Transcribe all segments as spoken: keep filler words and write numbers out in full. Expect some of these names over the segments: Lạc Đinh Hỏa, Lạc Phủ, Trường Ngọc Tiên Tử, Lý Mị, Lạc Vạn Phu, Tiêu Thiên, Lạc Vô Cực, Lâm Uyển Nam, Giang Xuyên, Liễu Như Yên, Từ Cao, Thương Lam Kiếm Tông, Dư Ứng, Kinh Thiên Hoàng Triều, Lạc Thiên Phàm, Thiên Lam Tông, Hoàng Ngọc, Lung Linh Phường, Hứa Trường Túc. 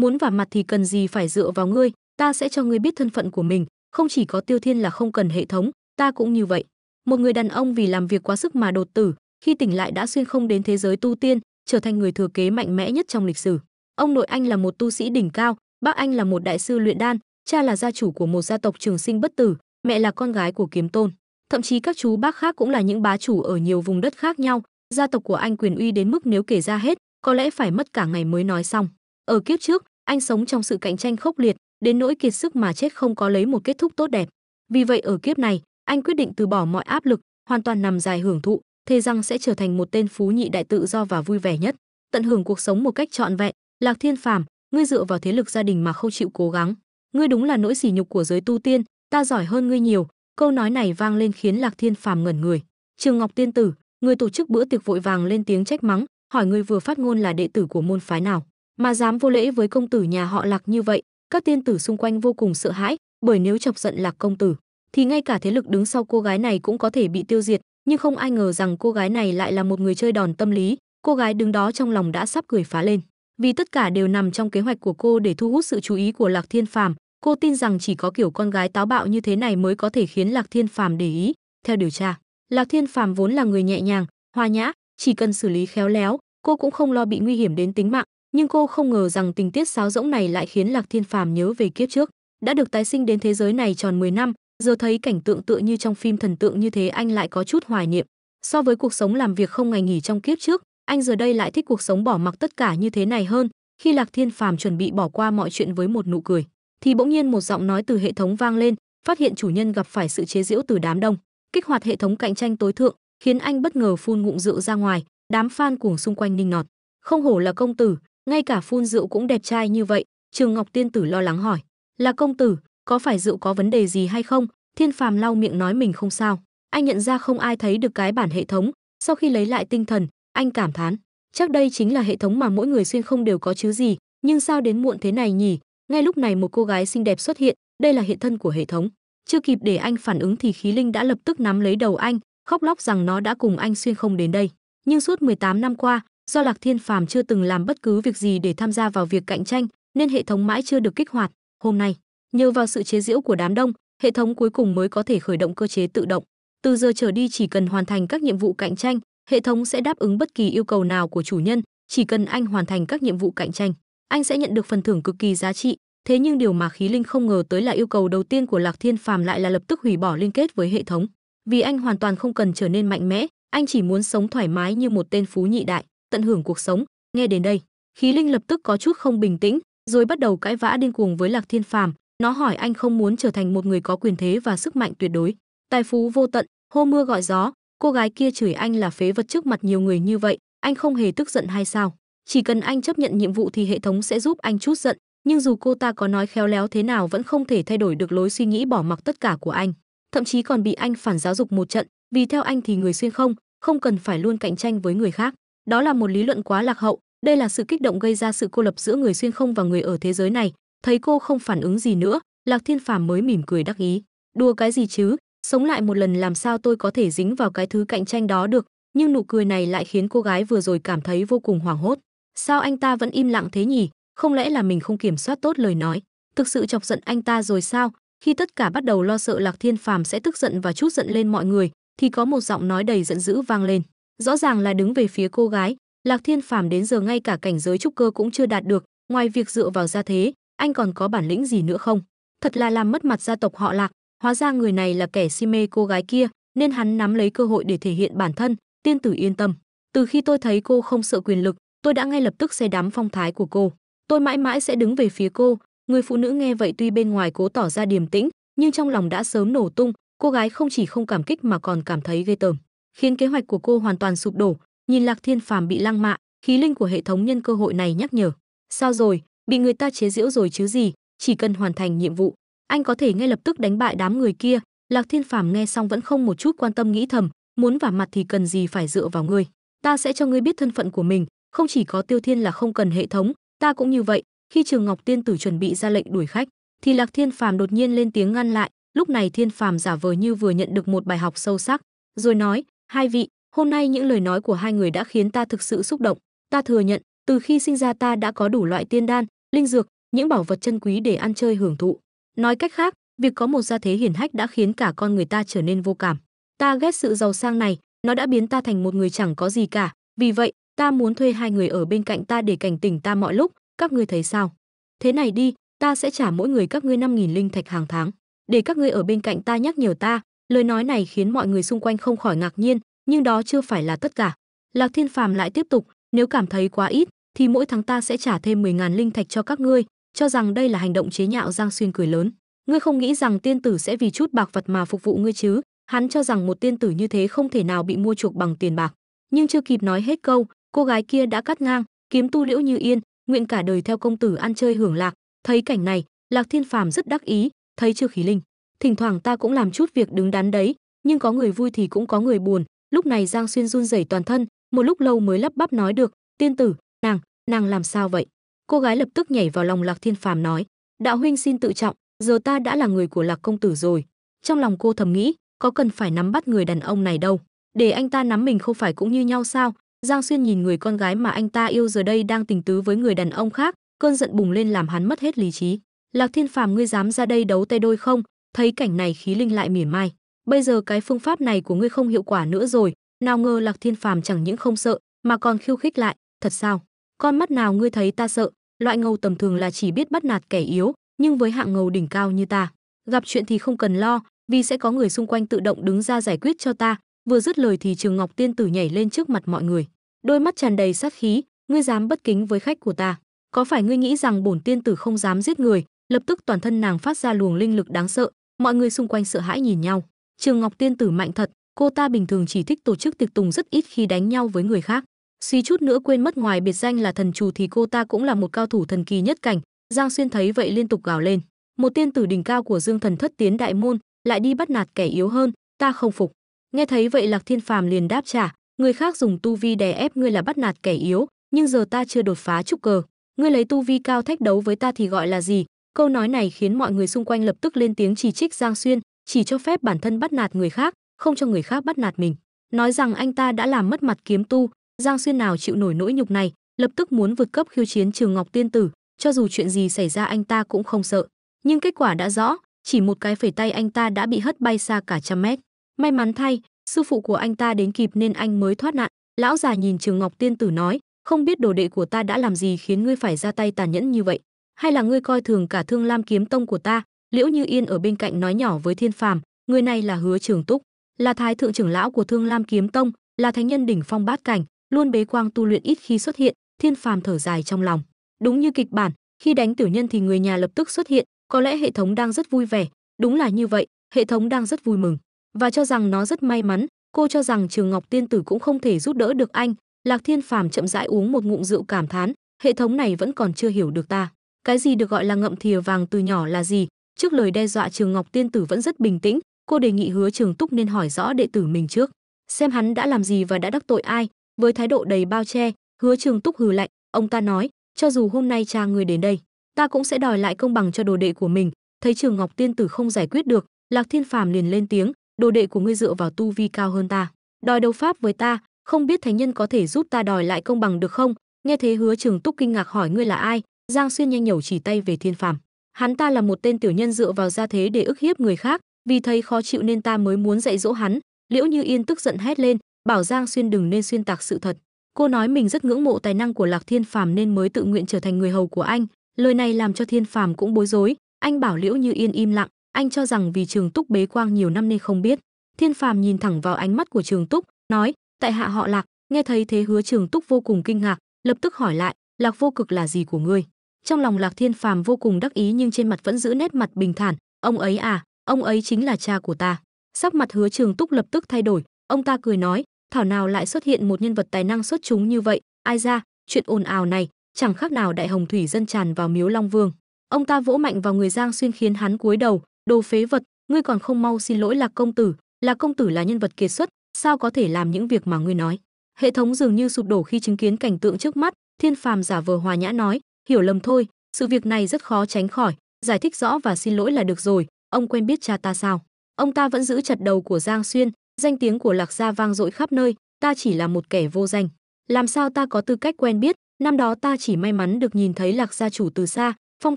muốn vào mặt thì cần gì phải dựa vào ngươi, ta sẽ cho ngươi biết thân phận của mình, không chỉ có Tiêu Thiên là không cần hệ thống, ta cũng như vậy. Một người đàn ông vì làm việc quá sức mà đột tử, khi tỉnh lại đã xuyên không đến thế giới tu tiên, trở thành người thừa kế mạnh mẽ nhất trong lịch sử. Ông nội anh là một tu sĩ đỉnh cao, bác anh là một đại sư luyện đan, cha là gia chủ của một gia tộc trường sinh bất tử, mẹ là con gái của kiếm tôn. Thậm chí các chú bác khác cũng là những bá chủ ở nhiều vùng đất khác nhau. Gia tộc của anh quyền uy đến mức nếu kể ra hết, có lẽ phải mất cả ngày mới nói xong. Ở kiếp trước, anh sống trong sự cạnh tranh khốc liệt, đến nỗi kiệt sức mà chết không có lấy một kết thúc tốt đẹp. Vì vậy ở kiếp này, anh quyết định từ bỏ mọi áp lực, hoàn toàn nằm dài hưởng thụ, thề rằng sẽ trở thành một tên phú nhị đại tự do và vui vẻ nhất, tận hưởng cuộc sống một cách trọn vẹn. Lạc Thiên Phàm, ngươi dựa vào thế lực gia đình mà không chịu cố gắng, ngươi đúng là nỗi sỉ nhục của giới tu tiên, ta giỏi hơn ngươi nhiều. Câu nói này vang lên khiến Lạc Thiên Phàm ngẩn người. Trường Ngọc Tiên Tử, người tổ chức bữa tiệc vội vàng lên tiếng trách mắng, hỏi người vừa phát ngôn là đệ tử của môn phái nào, mà dám vô lễ với công tử nhà họ Lạc như vậy. Các tiên tử xung quanh vô cùng sợ hãi, bởi nếu chọc giận Lạc công tử, thì ngay cả thế lực đứng sau cô gái này cũng có thể bị tiêu diệt, nhưng không ai ngờ rằng cô gái này lại là một người chơi đòn tâm lý. Cô gái đứng đó trong lòng đã sắp cười phá lên, vì tất cả đều nằm trong kế hoạch của cô để thu hút sự chú ý của Lạc Thiên Phàm. Cô tin rằng chỉ có kiểu con gái táo bạo như thế này mới có thể khiến Lạc Thiên Phàm để ý. Theo điều tra, Lạc Thiên Phàm vốn là người nhẹ nhàng, hòa nhã, chỉ cần xử lý khéo léo, cô cũng không lo bị nguy hiểm đến tính mạng, nhưng cô không ngờ rằng tình tiết sáo rỗng này lại khiến Lạc Thiên Phàm nhớ về kiếp trước, đã được tái sinh đến thế giới này tròn mười năm, giờ thấy cảnh tượng tựa như trong phim thần tượng như thế anh lại có chút hoài niệm. So với cuộc sống làm việc không ngày nghỉ trong kiếp trước, anh giờ đây lại thích cuộc sống bỏ mặc tất cả như thế này hơn. Khi Lạc Thiên Phàm chuẩn bị bỏ qua mọi chuyện với một nụ cười, thì bỗng nhiên một giọng nói từ hệ thống vang lên, phát hiện chủ nhân gặp phải sự chế giễu từ đám đông, kích hoạt hệ thống cạnh tranh tối thượng, khiến anh bất ngờ phun ngụm rượu ra ngoài. Đám fan cuồng xung quanh ninh nọt, không hổ là công tử, ngay cả phun rượu cũng đẹp trai như vậy. Trường Ngọc Tiên Tử lo lắng hỏi, là công tử, có phải rượu có vấn đề gì hay không? Thiên Phàm lau miệng nói mình không sao. Anh nhận ra không ai thấy được cái bản hệ thống, sau khi lấy lại tinh thần, anh cảm thán, chắc đây chính là hệ thống mà mỗi người xuyên không đều có chứ gì, nhưng sao đến muộn thế này nhỉ? Ngay lúc này một cô gái xinh đẹp xuất hiện, đây là hiện thân của hệ thống. Chưa kịp để anh phản ứng thì khí linh đã lập tức nắm lấy đầu anh, khóc lóc rằng nó đã cùng anh xuyên không đến đây. Nhưng suốt mười tám năm qua, do Lạc Thiên Phàm chưa từng làm bất cứ việc gì để tham gia vào việc cạnh tranh, nên hệ thống mãi chưa được kích hoạt. Hôm nay, nhờ vào sự chế giễu của đám đông, hệ thống cuối cùng mới có thể khởi động cơ chế tự động. Từ giờ trở đi chỉ cần hoàn thành các nhiệm vụ cạnh tranh, hệ thống sẽ đáp ứng bất kỳ yêu cầu nào của chủ nhân, chỉ cần anh hoàn thành các nhiệm vụ cạnh tranh, anh sẽ nhận được phần thưởng cực kỳ giá trị. Thế nhưng điều mà khí linh không ngờ tới là yêu cầu đầu tiên của Lạc Thiên Phàm lại là lập tức hủy bỏ liên kết với hệ thống, vì anh hoàn toàn không cần trở nên mạnh mẽ, anh chỉ muốn sống thoải mái như một tên phú nhị đại, tận hưởng cuộc sống. Nghe đến đây, khí linh lập tức có chút không bình tĩnh, rồi bắt đầu cãi vã điên cuồng với Lạc Thiên Phàm. Nó hỏi anh không muốn trở thành một người có quyền thế và sức mạnh tuyệt đối, tài phú vô tận, hô mưa gọi gió. Cô gái kia chửi anh là phế vật trước mặt nhiều người như vậy, anh không hề tức giận hay sao? Chỉ cần anh chấp nhận nhiệm vụ thì hệ thống sẽ giúp anh chút giận, nhưng dù cô ta có nói khéo léo thế nào vẫn không thể thay đổi được lối suy nghĩ bỏ mặc tất cả của anh, thậm chí còn bị anh phản giáo dục một trận, vì theo anh thì người xuyên không, không cần phải luôn cạnh tranh với người khác. Đó là một lý luận quá lạc hậu, đây là sự kích động gây ra sự cô lập giữa người xuyên không và người ở thế giới này. Thấy cô không phản ứng gì nữa, Lạc Thiên Phàm mới mỉm cười đắc ý, đùa cái gì chứ? Sống lại một lần làm sao tôi có thể dính vào cái thứ cạnh tranh đó được. Nhưng nụ cười này lại khiến cô gái vừa rồi cảm thấy vô cùng hoảng hốt. Sao anh ta vẫn im lặng thế nhỉ? Không lẽ là mình không kiểm soát tốt lời nói, thực sự chọc giận anh ta rồi sao? Khi tất cả bắt đầu lo sợ Lạc Thiên Phàm sẽ tức giận và trút giận lên mọi người, thì có một giọng nói đầy giận dữ vang lên, rõ ràng là đứng về phía cô gái. Lạc Thiên Phàm đến giờ ngay cả cảnh giới trúc cơ cũng chưa đạt được, ngoài việc dựa vào gia thế, anh còn có bản lĩnh gì nữa không? Thật là làm mất mặt gia tộc họ Lạc. Hóa ra người này là kẻ si mê cô gái kia, nên hắn nắm lấy cơ hội để thể hiện bản thân. Tiên tử yên tâm, từ khi tôi thấy cô không sợ quyền lực, tôi đã ngay lập tức say đắm phong thái của cô. Tôi mãi mãi sẽ đứng về phía cô. Người phụ nữ nghe vậy tuy bên ngoài cố tỏ ra điềm tĩnh, nhưng trong lòng đã sớm nổ tung. Cô gái không chỉ không cảm kích mà còn cảm thấy ghê tởm, khiến kế hoạch của cô hoàn toàn sụp đổ. Nhìn Lạc Thiên Phàm bị lăng mạ, khí linh của hệ thống nhân cơ hội này nhắc nhở. Sao rồi, bị người ta chế giễu rồi chứ gì? Chỉ cần hoàn thành nhiệm vụ, anh có thể ngay lập tức đánh bại đám người kia. Lạc Thiên Phàm nghe xong vẫn không một chút quan tâm, nghĩ thầm, muốn vả mặt thì cần gì phải dựa vào ngươi, ta sẽ cho ngươi biết thân phận của mình, không chỉ có Tiêu Thiên là không cần hệ thống, ta cũng như vậy. Khi Trường Ngọc Tiên Tử chuẩn bị ra lệnh đuổi khách, thì Lạc Thiên Phàm đột nhiên lên tiếng ngăn lại. Lúc này Thiên Phàm giả vờ như vừa nhận được một bài học sâu sắc, rồi nói, hai vị, hôm nay những lời nói của hai người đã khiến ta thực sự xúc động. Ta thừa nhận, từ khi sinh ra ta đã có đủ loại tiên đan, linh dược, những bảo vật chân quý để ăn chơi hưởng thụ. Nói cách khác, việc có một gia thế hiển hách đã khiến cả con người ta trở nên vô cảm. Ta ghét sự giàu sang này, nó đã biến ta thành một người chẳng có gì cả. Vì vậy, ta muốn thuê hai người ở bên cạnh ta để cảnh tỉnh ta mọi lúc. Các ngươi thấy sao? Thế này đi, ta sẽ trả mỗi người các ngươi năm nghìn linh thạch hàng tháng, để các ngươi ở bên cạnh ta nhắc nhở ta. Lời nói này khiến mọi người xung quanh không khỏi ngạc nhiên, nhưng đó chưa phải là tất cả. Lạc Thiên Phàm lại tiếp tục, nếu cảm thấy quá ít, thì mỗi tháng ta sẽ trả thêm mười nghìn linh thạch cho các ngươi. Cho rằng đây là hành động chế nhạo, Giang Xuyên cười lớn. Ngươi không nghĩ rằng tiên tử sẽ vì chút bạc vật mà phục vụ ngươi chứ? Hắn cho rằng một tiên tử như thế không thể nào bị mua chuộc bằng tiền bạc. Nhưng chưa kịp nói hết câu, cô gái kia đã cắt ngang, kiếm tu Liễu Như Yên, nguyện cả đời theo công tử ăn chơi hưởng lạc. Thấy cảnh này, Lạc Thiên Phàm rất đắc ý, thấy chưa khí linh, thỉnh thoảng ta cũng làm chút việc đứng đắn đấy, nhưng có người vui thì cũng có người buồn. Lúc này Giang Xuyên run rẩy toàn thân, một lúc lâu mới lắp bắp nói được, tiên tử, nàng, nàng làm sao vậy? Cô gái lập tức nhảy vào lòng Lạc Thiên Phàm nói, đạo huynh xin tự trọng, giờ ta đã là người của Lạc công tử rồi. Trong lòng cô thầm nghĩ, có cần phải nắm bắt người đàn ông này đâu, để anh ta nắm mình không phải cũng như nhau sao? Giang Xuyên nhìn người con gái mà anh ta yêu giờ đây đang tình tứ với người đàn ông khác, cơn giận bùng lên làm hắn mất hết lý trí. Lạc Thiên Phàm, ngươi dám ra đây đấu tay đôi không? Thấy cảnh này, khí linh lại mỉa mai, bây giờ cái phương pháp này của ngươi không hiệu quả nữa rồi. Nào ngờ Lạc Thiên Phàm chẳng những không sợ mà còn khiêu khích lại, thật sao? Con mắt nào ngươi thấy ta sợ? Loại ngầu tầm thường là chỉ biết bắt nạt kẻ yếu, nhưng với hạng ngầu đỉnh cao như ta, gặp chuyện thì không cần lo, vì sẽ có người xung quanh tự động đứng ra giải quyết cho ta. Vừa dứt lời thì Trường Ngọc tiên tử nhảy lên trước mặt mọi người, đôi mắt tràn đầy sát khí, ngươi dám bất kính với khách của ta, có phải ngươi nghĩ rằng bổn tiên tử không dám giết người? Lập tức toàn thân nàng phát ra luồng linh lực đáng sợ, mọi người xung quanh sợ hãi nhìn nhau. Trường Ngọc tiên tử mạnh thật, cô ta bình thường chỉ thích tổ chức tiệc tùng, rất ít khi đánh nhau với người khác. Suy chút nữa quên mất, ngoài biệt danh là thần trù thì cô ta cũng là một cao thủ thần kỳ nhất cảnh. Giang Xuyên thấy vậy liên tục gào lên, một tiên tử đỉnh cao của Dương Thần Thất Tiến Đại Môn lại đi bắt nạt kẻ yếu hơn, ta không phục. Nghe thấy vậy, Lạc Thiên Phàm liền đáp trả, người khác dùng tu vi đè ép ngươi là bắt nạt kẻ yếu, nhưng giờ ta chưa đột phá trúc cơ, ngươi lấy tu vi cao thách đấu với ta thì gọi là gì? Câu nói này khiến mọi người xung quanh lập tức lên tiếng chỉ trích Giang Xuyên, chỉ cho phép bản thân bắt nạt người khác, không cho người khác bắt nạt mình, nói rằng anh ta đã làm mất mặt kiếm tu. Giang Xuyên nào chịu nổi nỗi nhục này, lập tức muốn vượt cấp khiêu chiến Trường Ngọc tiên tử, cho dù chuyện gì xảy ra anh ta cũng không sợ. Nhưng kết quả đã rõ, chỉ một cái phẩy tay anh ta đã bị hất bay xa cả trăm mét. May mắn thay, sư phụ của anh ta đến kịp nên anh mới thoát nạn. Lão già nhìn Trường Ngọc tiên tử nói, không biết đồ đệ của ta đã làm gì khiến ngươi phải ra tay tàn nhẫn như vậy, hay là ngươi coi thường cả Thương Lam kiếm tông của ta? Liễu Như Yên ở bên cạnh nói nhỏ với Thiên Phàm, người này là Hứa Trường Túc, là thái thượng trưởng lão của Thương Lam kiếm tông, là thánh nhân đỉnh phong bát cảnh, luôn bế quang tu luyện, ít khi xuất hiện. Thiên Phàm thở dài trong lòng, đúng như kịch bản, khi đánh tiểu nhân thì người nhà lập tức xuất hiện, có lẽ hệ thống đang rất vui vẻ. Đúng là như vậy, hệ thống đang rất vui mừng và cho rằng nó rất may mắn. Cô cho rằng Trường Ngọc tiên tử cũng không thể giúp đỡ được anh. Lạc Thiên Phàm chậm rãi uống một ngụm rượu, cảm thán, hệ thống này vẫn còn chưa hiểu được ta, cái gì được gọi là ngậm thìa vàng từ nhỏ là gì. Trước lời đe dọa, Trường Ngọc tiên tử vẫn rất bình tĩnh, cô đề nghị Hứa Trường Túc nên hỏi rõ đệ tử mình trước, xem hắn đã làm gì và đã đắc tội ai. Với thái độ đầy bao che, Hứa Trường Túc hừ lạnh, ông ta nói, cho dù hôm nay cha người đến đây, ta cũng sẽ đòi lại công bằng cho đồ đệ của mình. Thấy Trường Ngọc tiên tử không giải quyết được, Lạc Thiên Phàm liền lên tiếng, đồ đệ của ngươi dựa vào tu vi cao hơn ta, đòi đấu pháp với ta, không biết thánh nhân có thể giúp ta đòi lại công bằng được không? Nghe thế, Hứa Trường Túc kinh ngạc hỏi, ngươi là ai? Giang Xuyên nhanh nhẩu chỉ tay về Thiên Phàm, hắn ta là một tên tiểu nhân dựa vào gia thế để ức hiếp người khác, vì thấy khó chịu nên ta mới muốn dạy dỗ hắn. Liễu Như Yên tức giận hét lên, bảo Giang Xuyên đừng nên xuyên tạc sự thật. Cô nói mình rất ngưỡng mộ tài năng của Lạc Thiên Phàm nên mới tự nguyện trở thành người hầu của anh. Lời này làm cho Thiên Phàm cũng bối rối, anh bảo Liễu Như Yên im lặng, anh cho rằng vì Trường Túc bế quang nhiều năm nên không biết. Thiên Phàm nhìn thẳng vào ánh mắt của Trường Túc, nói, tại hạ họ Lạc. Nghe thấy thế, Hứa Trường Túc vô cùng kinh ngạc, lập tức hỏi lại, Lạc Vô Cực là gì của ngươi? Trong lòng Lạc Thiên Phàm vô cùng đắc ý nhưng trên mặt vẫn giữ nét mặt bình thản, ông ấy à, ông ấy chính là cha của ta. Sắc mặt Hứa Trường Túc lập tức thay đổi, ông ta cười nói, thảo nào lại xuất hiện một nhân vật tài năng xuất chúng như vậy, ai ra, chuyện ồn ào này chẳng khác nào đại hồng thủy dân tràn vào Miếu Long Vương. Ông ta vỗ mạnh vào người Giang Xuyên khiến hắn cúi đầu, đồ phế vật, ngươi còn không mau xin lỗi Lạc công tử, Lạc công tử là nhân vật kiệt xuất, sao có thể làm những việc mà ngươi nói? Hệ thống dường như sụp đổ khi chứng kiến cảnh tượng trước mắt. Thiên Phàm giả vờ hòa nhã nói, hiểu lầm thôi, sự việc này rất khó tránh khỏi, giải thích rõ và xin lỗi là được rồi. Ông quen biết cha ta sao? Ông ta vẫn giữ chặt đầu của Giang Xuyên, danh tiếng của Lạc gia vang dội khắp nơi, ta chỉ là một kẻ vô danh, làm sao ta có tư cách quen biết? Năm đó ta chỉ may mắn được nhìn thấy Lạc gia chủ từ xa, phong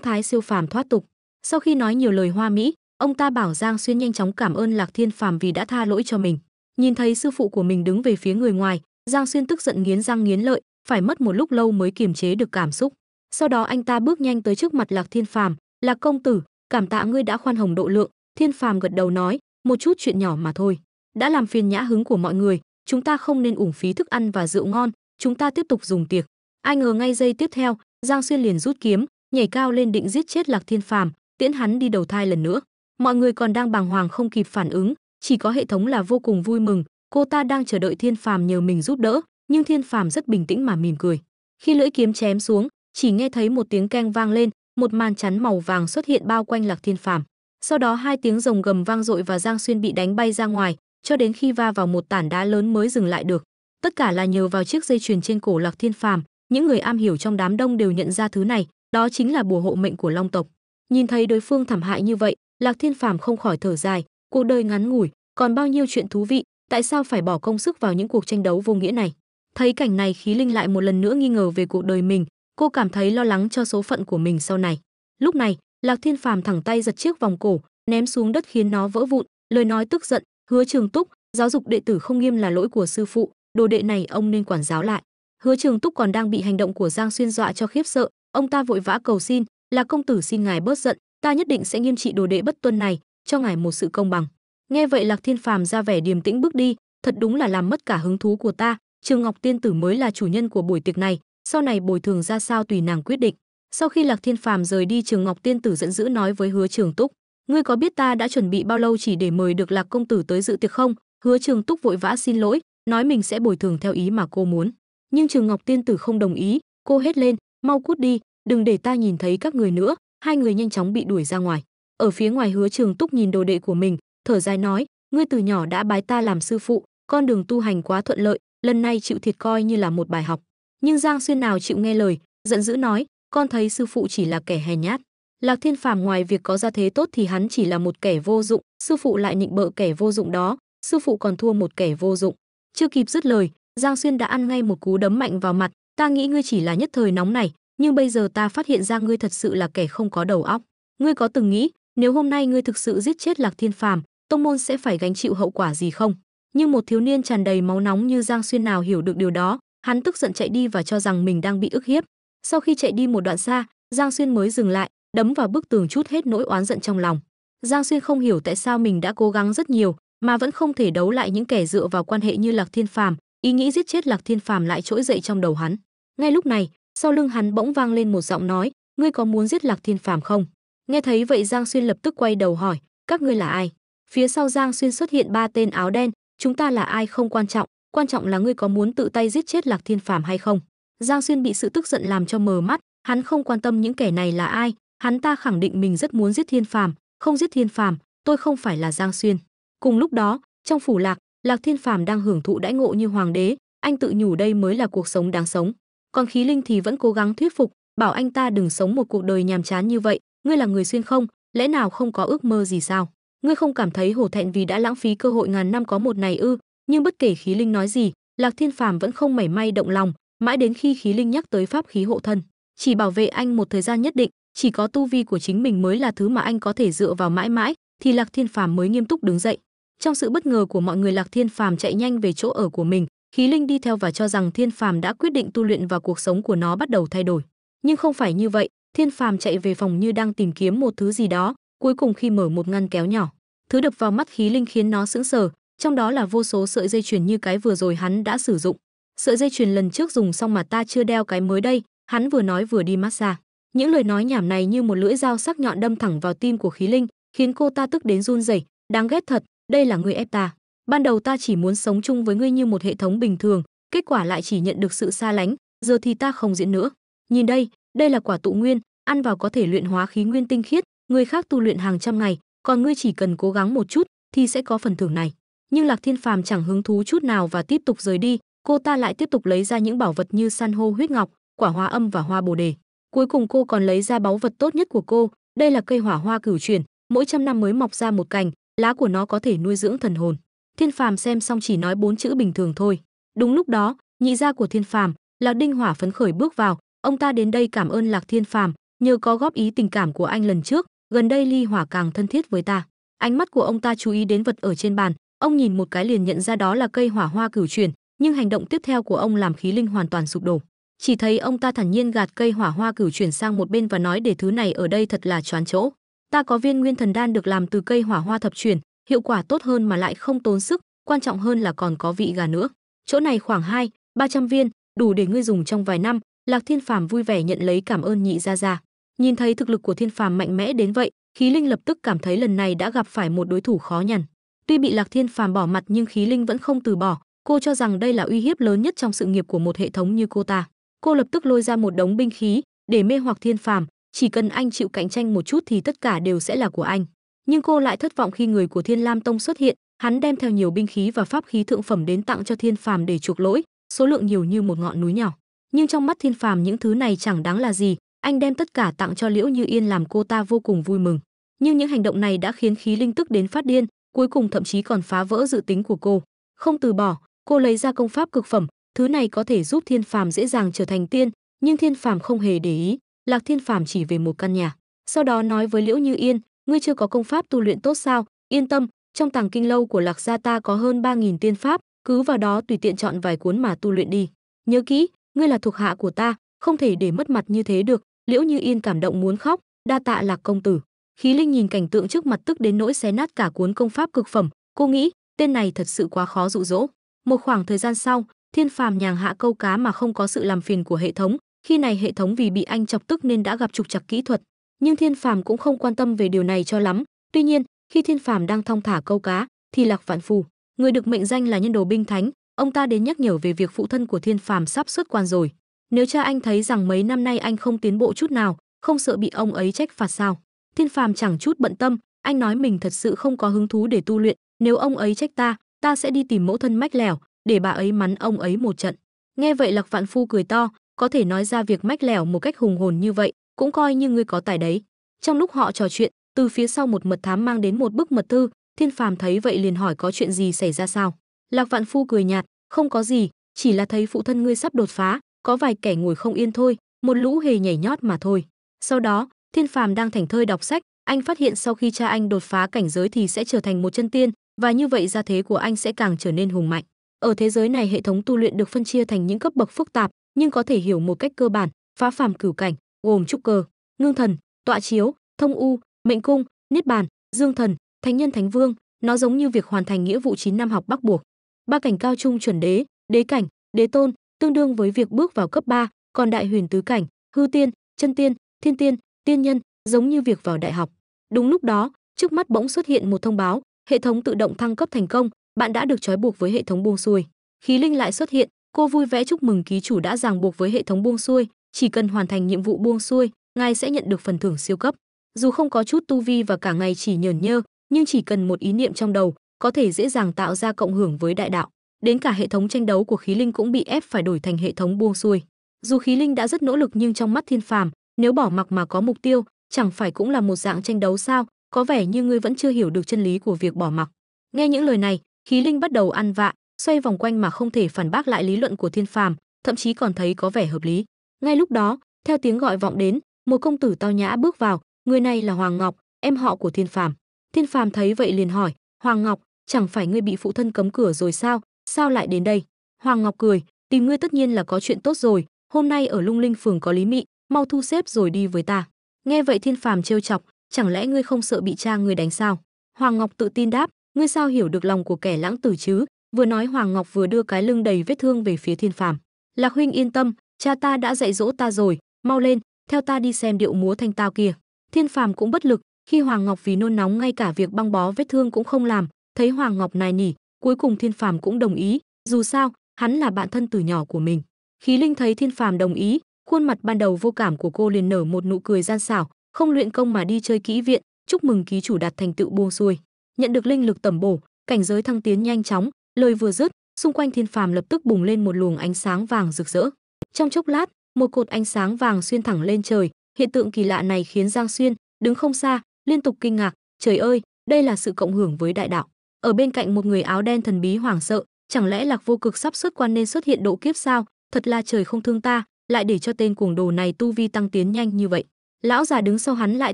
thái siêu phàm thoát tục. Sau khi nói nhiều lời hoa mỹ, ông ta bảo Giang Xuyên nhanh chóng cảm ơn Lạc Thiên Phàm vì đã tha lỗi cho mình. Nhìn thấy sư phụ của mình đứng về phía người ngoài, Giang Xuyên tức giận nghiến răng nghiến lợi, phải mất một lúc lâu mới kiềm chế được cảm xúc. Sau đó anh ta bước nhanh tới trước mặt Lạc Thiên Phàm, "Lạc công tử, cảm tạ ngươi đã khoan hồng độ lượng." Thiên Phàm gật đầu nói, "Một chút chuyện nhỏ mà thôi, đã làm phiền nhã hứng của mọi người, chúng ta không nên uổng phí thức ăn và rượu ngon, chúng ta tiếp tục dùng tiệc." Ai ngờ ngay giây tiếp theo, Giang Xuyên liền rút kiếm, nhảy cao lên định giết chết Lạc Thiên Phàm, tiễn hắn đi đầu thai lần nữa. Mọi người còn đang bàng hoàng không kịp phản ứng, chỉ có hệ thống là vô cùng vui mừng, cô ta đang chờ đợi Thiên Phàm nhờ mình giúp đỡ, nhưng Thiên Phàm rất bình tĩnh mà mỉm cười. Khi lưỡi kiếm chém xuống, chỉ nghe thấy một tiếng keng vang lên, một màn chắn màu vàng xuất hiện bao quanh Lạc Thiên Phàm. Sau đó hai tiếng rồng gầm vang dội và Giang Xuyên bị đánh bay ra ngoài, cho đến khi va vào một tảng đá lớn mới dừng lại được. Tất cả là nhờ vào chiếc dây chuyền trên cổ Lạc Thiên Phàm, những người am hiểu trong đám đông đều nhận ra thứ này, đó chính là bùa hộ mệnh của Long tộc. Nhìn thấy đối phương thảm hại như vậy, Lạc Thiên Phàm không khỏi thở dài, cuộc đời ngắn ngủi, còn bao nhiêu chuyện thú vị, tại sao phải bỏ công sức vào những cuộc tranh đấu vô nghĩa này. Thấy cảnh này, Khí Linh lại một lần nữa nghi ngờ về cuộc đời mình, cô cảm thấy lo lắng cho số phận của mình sau này. Lúc này, Lạc Thiên Phàm thẳng tay giật chiếc vòng cổ, ném xuống đất khiến nó vỡ vụn, lời nói tức giận, "Hứa Trường Túc, giáo dục đệ tử không nghiêm là lỗi của sư phụ, đồ đệ này ông nên quản giáo lại." Hứa Trường Túc còn đang bị hành động của Giang Xuyên dọa cho khiếp sợ, ông ta vội vã cầu xin, "Lạc công tử xin ngài bớt giận, ta nhất định sẽ nghiêm trị đồ đệ bất tuân này, cho ngài một sự công bằng." Nghe vậy, Lạc Thiên Phàm ra vẻ điềm tĩnh bước đi, "Thật đúng là làm mất cả hứng thú của ta, Trường Ngọc tiên tử mới là chủ nhân của buổi tiệc này, sau này bồi thường ra sao tùy nàng quyết định." Sau khi Lạc Thiên Phàm rời đi, Trường Ngọc tiên tử giận dữ nói với Hứa Trường Túc, "Ngươi có biết ta đã chuẩn bị bao lâu chỉ để mời được Lạc công tử tới dự tiệc không?" Hứa Trường Túc vội vã xin lỗi, nói mình sẽ bồi thường theo ý mà cô muốn. Nhưng Trường Ngọc tiên tử không đồng ý, cô hét lên, "Mau cút đi, đừng để ta nhìn thấy các người nữa." Hai người nhanh chóng bị đuổi ra ngoài. Ở phía ngoài, Hứa Trường Túc nhìn đồ đệ của mình, thở dài nói, "Ngươi từ nhỏ đã bái ta làm sư phụ, con đường tu hành quá thuận lợi, lần này chịu thiệt coi như là một bài học." Nhưng Giang Xuyên nào chịu nghe lời, giận dữ nói, "Con thấy sư phụ chỉ là kẻ hèn nhát." Lạc Thiên Phàm ngoài việc có gia thế tốt thì hắn chỉ là một kẻ vô dụng, sư phụ lại nịnh bợ kẻ vô dụng đó, sư phụ còn thua một kẻ vô dụng. Chưa kịp dứt lời, Giang Xuyên đã ăn ngay một cú đấm mạnh vào mặt, "Ta nghĩ ngươi chỉ là nhất thời nóng này, nhưng bây giờ ta phát hiện ra ngươi thật sự là kẻ không có đầu óc. Ngươi có từng nghĩ, nếu hôm nay ngươi thực sự giết chết Lạc Thiên Phàm, tông môn sẽ phải gánh chịu hậu quả gì không?" Nhưng một thiếu niên tràn đầy máu nóng như Giang Xuyên nào hiểu được điều đó, hắn tức giận chạy đi và cho rằng mình đang bị ức hiếp. Sau khi chạy đi một đoạn xa, Giang Xuyên mới dừng lại, đấm vào bức tường trút hết nỗi oán giận trong lòng. Giang Xuyên không hiểu tại sao mình đã cố gắng rất nhiều mà vẫn không thể đấu lại những kẻ dựa vào quan hệ như Lạc Thiên Phàm, ý nghĩ giết chết Lạc Thiên Phàm lại trỗi dậy trong đầu hắn. Ngay lúc này, sau lưng hắn bỗng vang lên một giọng nói, "Ngươi có muốn giết Lạc Thiên Phàm không?" Nghe thấy vậy, Giang Xuyên lập tức quay đầu hỏi, "Các ngươi là ai?" Phía sau Giang Xuyên xuất hiện ba tên áo đen, "Chúng ta là ai không quan trọng, quan trọng là ngươi có muốn tự tay giết chết Lạc Thiên Phàm hay không." Giang Xuyên bị sự tức giận làm cho mờ mắt, hắn không quan tâm những kẻ này là ai, hắn ta khẳng định mình rất muốn giết Thiên Phàm, không giết Thiên Phàm, tôi không phải là Giang Xuyên. Cùng lúc đó, trong phủ Lạc, Lạc Thiên Phàm đang hưởng thụ đãi ngộ như hoàng đế, anh tự nhủ đây mới là cuộc sống đáng sống. Còn Khí Linh thì vẫn cố gắng thuyết phục, bảo anh ta đừng sống một cuộc đời nhàm chán như vậy, "Ngươi là người xuyên không, lẽ nào không có ước mơ gì sao? Ngươi không cảm thấy hổ thẹn vì đã lãng phí cơ hội ngàn năm có một này ư?" Nhưng bất kể Khí Linh nói gì, Lạc Thiên Phàm vẫn không mảy may động lòng, mãi đến khi Khí Linh nhắc tới pháp khí hộ thân, "Chỉ bảo vệ anh một thời gian nhất định, chỉ có tu vi của chính mình mới là thứ mà anh có thể dựa vào mãi mãi", thì Lạc Thiên Phàm mới nghiêm túc đứng dậy. Trong sự bất ngờ của mọi người, Lạc Thiên Phàm chạy nhanh về chỗ ở của mình, Khí Linh đi theo và cho rằng Thiên Phàm đã quyết định tu luyện và cuộc sống của nó bắt đầu thay đổi. Nhưng không phải như vậy, Thiên Phàm chạy về phòng như đang tìm kiếm một thứ gì đó, cuối cùng khi mở một ngăn kéo nhỏ, thứ đập vào mắt Khí Linh khiến nó sững sờ, trong đó là vô số sợi dây chuyền như cái vừa rồi hắn đã sử dụng. "Sợi dây chuyền lần trước dùng xong mà ta chưa đeo cái mới đây", hắn vừa nói vừa đi massage. Những lời nói nhảm này như một lưỡi dao sắc nhọn đâm thẳng vào tim của Khí Linh, khiến cô ta tức đến run rẩy, "Đáng ghét thật, đây là ngươi ép ta. Ban đầu ta chỉ muốn sống chung với ngươi như một hệ thống bình thường, kết quả lại chỉ nhận được sự xa lánh, giờ thì ta không diễn nữa. Nhìn đây, đây là quả tụ nguyên, ăn vào có thể luyện hóa khí nguyên tinh khiết, người khác tu luyện hàng trăm ngày, còn ngươi chỉ cần cố gắng một chút thì sẽ có phần thưởng này." Nhưng Lạc Thiên Phàm chẳng hứng thú chút nào và tiếp tục rời đi, cô ta lại tiếp tục lấy ra những bảo vật như san hô huyết ngọc, quả hoa âm và hoa bồ đề. Cuối cùng cô còn lấy ra báu vật tốt nhất của cô, đây là cây hỏa hoa cửu chuyển, mỗi trăm năm mới mọc ra một cành, lá của nó có thể nuôi dưỡng thần hồn. Thiên Phàm xem xong chỉ nói bốn chữ bình thường thôi. Đúng lúc đó, nhị gia của Thiên Phàm, Lạc Đinh Hỏa phấn khởi bước vào, ông ta đến đây cảm ơn Lạc Thiên Phàm, nhờ có góp ý tình cảm của anh lần trước, gần đây Ly Hỏa càng thân thiết với ta. Ánh mắt của ông ta chú ý đến vật ở trên bàn, ông nhìn một cái liền nhận ra đó là cây hỏa hoa cửu chuyển, nhưng hành động tiếp theo của ông làm khí linh hoàn toàn sụp đổ. Chỉ thấy ông ta thản nhiên gạt cây hỏa hoa cửu chuyển sang một bên và nói, để thứ này ở đây thật là choán chỗ. Ta có viên nguyên thần đan được làm từ cây hỏa hoa thập chuyển, hiệu quả tốt hơn mà lại không tốn sức, quan trọng hơn là còn có vị gà nữa. Chỗ này khoảng hai ba trăm viên, đủ để ngươi dùng trong vài năm. Lạc Thiên Phàm vui vẻ nhận lấy, cảm ơn nhị gia gia. Nhìn thấy thực lực của Thiên Phàm mạnh mẽ đến vậy, khí linh lập tức cảm thấy lần này đã gặp phải một đối thủ khó nhằn. Tuy bị Lạc Thiên Phàm bỏ mặt nhưng khí linh vẫn không từ bỏ, cô cho rằng đây là uy hiếp lớn nhất trong sự nghiệp của một hệ thống như cô ta. Cô lập tức lôi ra một đống binh khí để mê hoặc Thiên Phàm, chỉ cần anh chịu cạnh tranh một chút thì tất cả đều sẽ là của anh. Nhưng cô lại thất vọng khi người của Thiên Lam Tông xuất hiện, hắn đem theo nhiều binh khí và pháp khí thượng phẩm đến tặng cho Thiên Phàm để chuộc lỗi, số lượng nhiều như một ngọn núi nhỏ. Nhưng trong mắt Thiên Phàm những thứ này chẳng đáng là gì, anh đem tất cả tặng cho Liễu Như Yên làm cô ta vô cùng vui mừng. Nhưng những hành động này đã khiến khí linh tức đến phát điên, cuối cùng thậm chí còn phá vỡ dự tính của cô. Không từ bỏ, cô lấy ra công pháp cực phẩm, thứ này có thể giúp Thiên Phàm dễ dàng trở thành tiên, nhưng Thiên Phàm không hề để ý. Lạc Thiên Phàm chỉ về một căn nhà, sau đó nói với Liễu Như Yên, ngươi chưa có công pháp tu luyện tốt sao? Yên tâm, trong tàng kinh lâu của Lạc gia ta có hơn ba nghìn tiên pháp, cứ vào đó tùy tiện chọn vài cuốn mà tu luyện đi. Nhớ kỹ, ngươi là thuộc hạ của ta, không thể để mất mặt như thế được. Liễu Như Yên cảm động muốn khóc, đa tạ Lạc công tử. Khí linh nhìn cảnh tượng trước mặt tức đến nỗi xé nát cả cuốn công pháp cực phẩm, cô nghĩ, tên này thật sự quá khó dụ dỗ. Một khoảng thời gian sau, Thiên Phàm nhàn hạ câu cá mà không có sự làm phiền của hệ thống, khi này hệ thống vì bị anh chọc tức nên đã gặp trục trặc kỹ thuật, nhưng Thiên Phàm cũng không quan tâm về điều này cho lắm. Tuy nhiên, khi Thiên Phàm đang thong thả câu cá thì Lạc Vạn Phu, người được mệnh danh là nhân đồ binh thánh, ông ta đến nhắc nhở về việc phụ thân của Thiên Phàm sắp xuất quan rồi. Nếu cha anh thấy rằng mấy năm nay anh không tiến bộ chút nào, không sợ bị ông ấy trách phạt sao? Thiên Phàm chẳng chút bận tâm, anh nói mình thật sự không có hứng thú để tu luyện, nếu ông ấy trách ta, ta sẽ đi tìm mẫu thân mách lẻo, để bà ấy mắng ông ấy một trận. Nghe vậy Lạc Vạn Phu cười to, có thể nói ra việc mách lẻo một cách hùng hồn như vậy, cũng coi như ngươi có tài đấy. Trong lúc họ trò chuyện, từ phía sau một mật thám mang đến một bức mật thư, Thiên Phàm thấy vậy liền hỏi có chuyện gì xảy ra sao? Lạc Vạn Phu cười nhạt, không có gì, chỉ là thấy phụ thân ngươi sắp đột phá, có vài kẻ ngồi không yên thôi, một lũ hề nhảy nhót mà thôi. Sau đó, Thiên Phàm đang thảnh thơi đọc sách, anh phát hiện sau khi cha anh đột phá cảnh giới thì sẽ trở thành một chân tiên, và như vậy gia thế của anh sẽ càng trở nên hùng mạnh. Ở thế giới này hệ thống tu luyện được phân chia thành những cấp bậc phức tạp, nhưng có thể hiểu một cách cơ bản, phá phàm cửu cảnh gồm trúc cơ, ngưng thần, tọa chiếu, thông u, mệnh cung, niết bàn, dương thần, thánh nhân thánh vương, nó giống như việc hoàn thành nghĩa vụ chín năm học bắt buộc. Ba cảnh cao trung chuẩn đế, đế cảnh, đế tôn, tương đương với việc bước vào cấp ba, còn đại huyền tứ cảnh, hư tiên, chân tiên, thiên tiên, tiên nhân, giống như việc vào đại học. Đúng lúc đó, trước mắt bỗng xuất hiện một thông báo, hệ thống tự động thăng cấp thành công, bạn đã được trói buộc với hệ thống buông xuôi. Khí linh lại xuất hiện, cô vui vẻ chúc mừng ký chủ đã ràng buộc với hệ thống buông xuôi, chỉ cần hoàn thành nhiệm vụ buông xuôi, ngài sẽ nhận được phần thưởng siêu cấp. Dù không có chút tu vi và cả ngày chỉ nhởn nhơ, nhưng chỉ cần một ý niệm trong đầu, có thể dễ dàng tạo ra cộng hưởng với đại đạo. Đến cả hệ thống tranh đấu của khí linh cũng bị ép phải đổi thành hệ thống buông xuôi. Dù khí linh đã rất nỗ lực nhưng trong mắt Thiên Phàm, nếu bỏ mặc mà có mục tiêu, chẳng phải cũng là một dạng tranh đấu sao? Có vẻ như ngươi vẫn chưa hiểu được chân lý của việc bỏ mặc. Nghe những lời này, khí linh bắt đầu ăn vạ, xoay vòng quanh mà không thể phản bác lại lý luận của Thiên Phàm, thậm chí còn thấy có vẻ hợp lý. Ngay lúc đó, theo tiếng gọi vọng đến, một công tử tao nhã bước vào, người này là Hoàng Ngọc, em họ của Thiên Phàm. Thiên Phàm thấy vậy liền hỏi, Hoàng Ngọc, chẳng phải ngươi bị phụ thân cấm cửa rồi sao? Sao lại đến đây? Hoàng Ngọc cười, tìm ngươi tất nhiên là có chuyện tốt rồi, hôm nay ở Lung Linh Phường có Lý Mị, mau thu xếp rồi đi với ta. Nghe vậy Thiên Phàm trêu chọc, chẳng lẽ ngươi không sợ bị cha ngươi đánh sao? Hoàng Ngọc tự tin đáp, ngươi sao hiểu được lòng của kẻ lãng tử chứ? Vừa nói Hoàng Ngọc vừa đưa cái lưng đầy vết thương về phía Thiên Phàm. Lạc huynh yên tâm, cha ta đã dạy dỗ ta rồi, mau lên, theo ta đi xem điệu múa thanh tao kia. Thiên Phàm cũng bất lực, khi Hoàng Ngọc vì nôn nóng ngay cả việc băng bó vết thương cũng không làm, thấy Hoàng Ngọc nài nỉ, cuối cùng Thiên Phàm cũng đồng ý, dù sao, hắn là bạn thân từ nhỏ của mình. Khí linh thấy Thiên Phàm đồng ý, khuôn mặt ban đầu vô cảm của cô liền nở một nụ cười gian xảo, không luyện công mà đi chơi kỹ viện, chúc mừng ký chủ đạt thành tựu buông xuôi, nhận được linh lực tẩm bổ, cảnh giới thăng tiến nhanh chóng. Lời vừa dứt, xung quanh Thiên Phàm lập tức bùng lên một luồng ánh sáng vàng rực rỡ. Trong chốc lát, một cột ánh sáng vàng xuyên thẳng lên trời, hiện tượng kỳ lạ này khiến Giang Xuyên đứng không xa, liên tục kinh ngạc, trời ơi, đây là sự cộng hưởng với đại đạo. Ở bên cạnh một người áo đen thần bí hoảng sợ, chẳng lẽ Lạc Vô Cực sắp xuất quan nên xuất hiện độ kiếp sao? thật là trời không thương ta, lại để cho tên cuồng đồ này tu vi tăng tiến nhanh như vậy. Lão già đứng sau hắn lại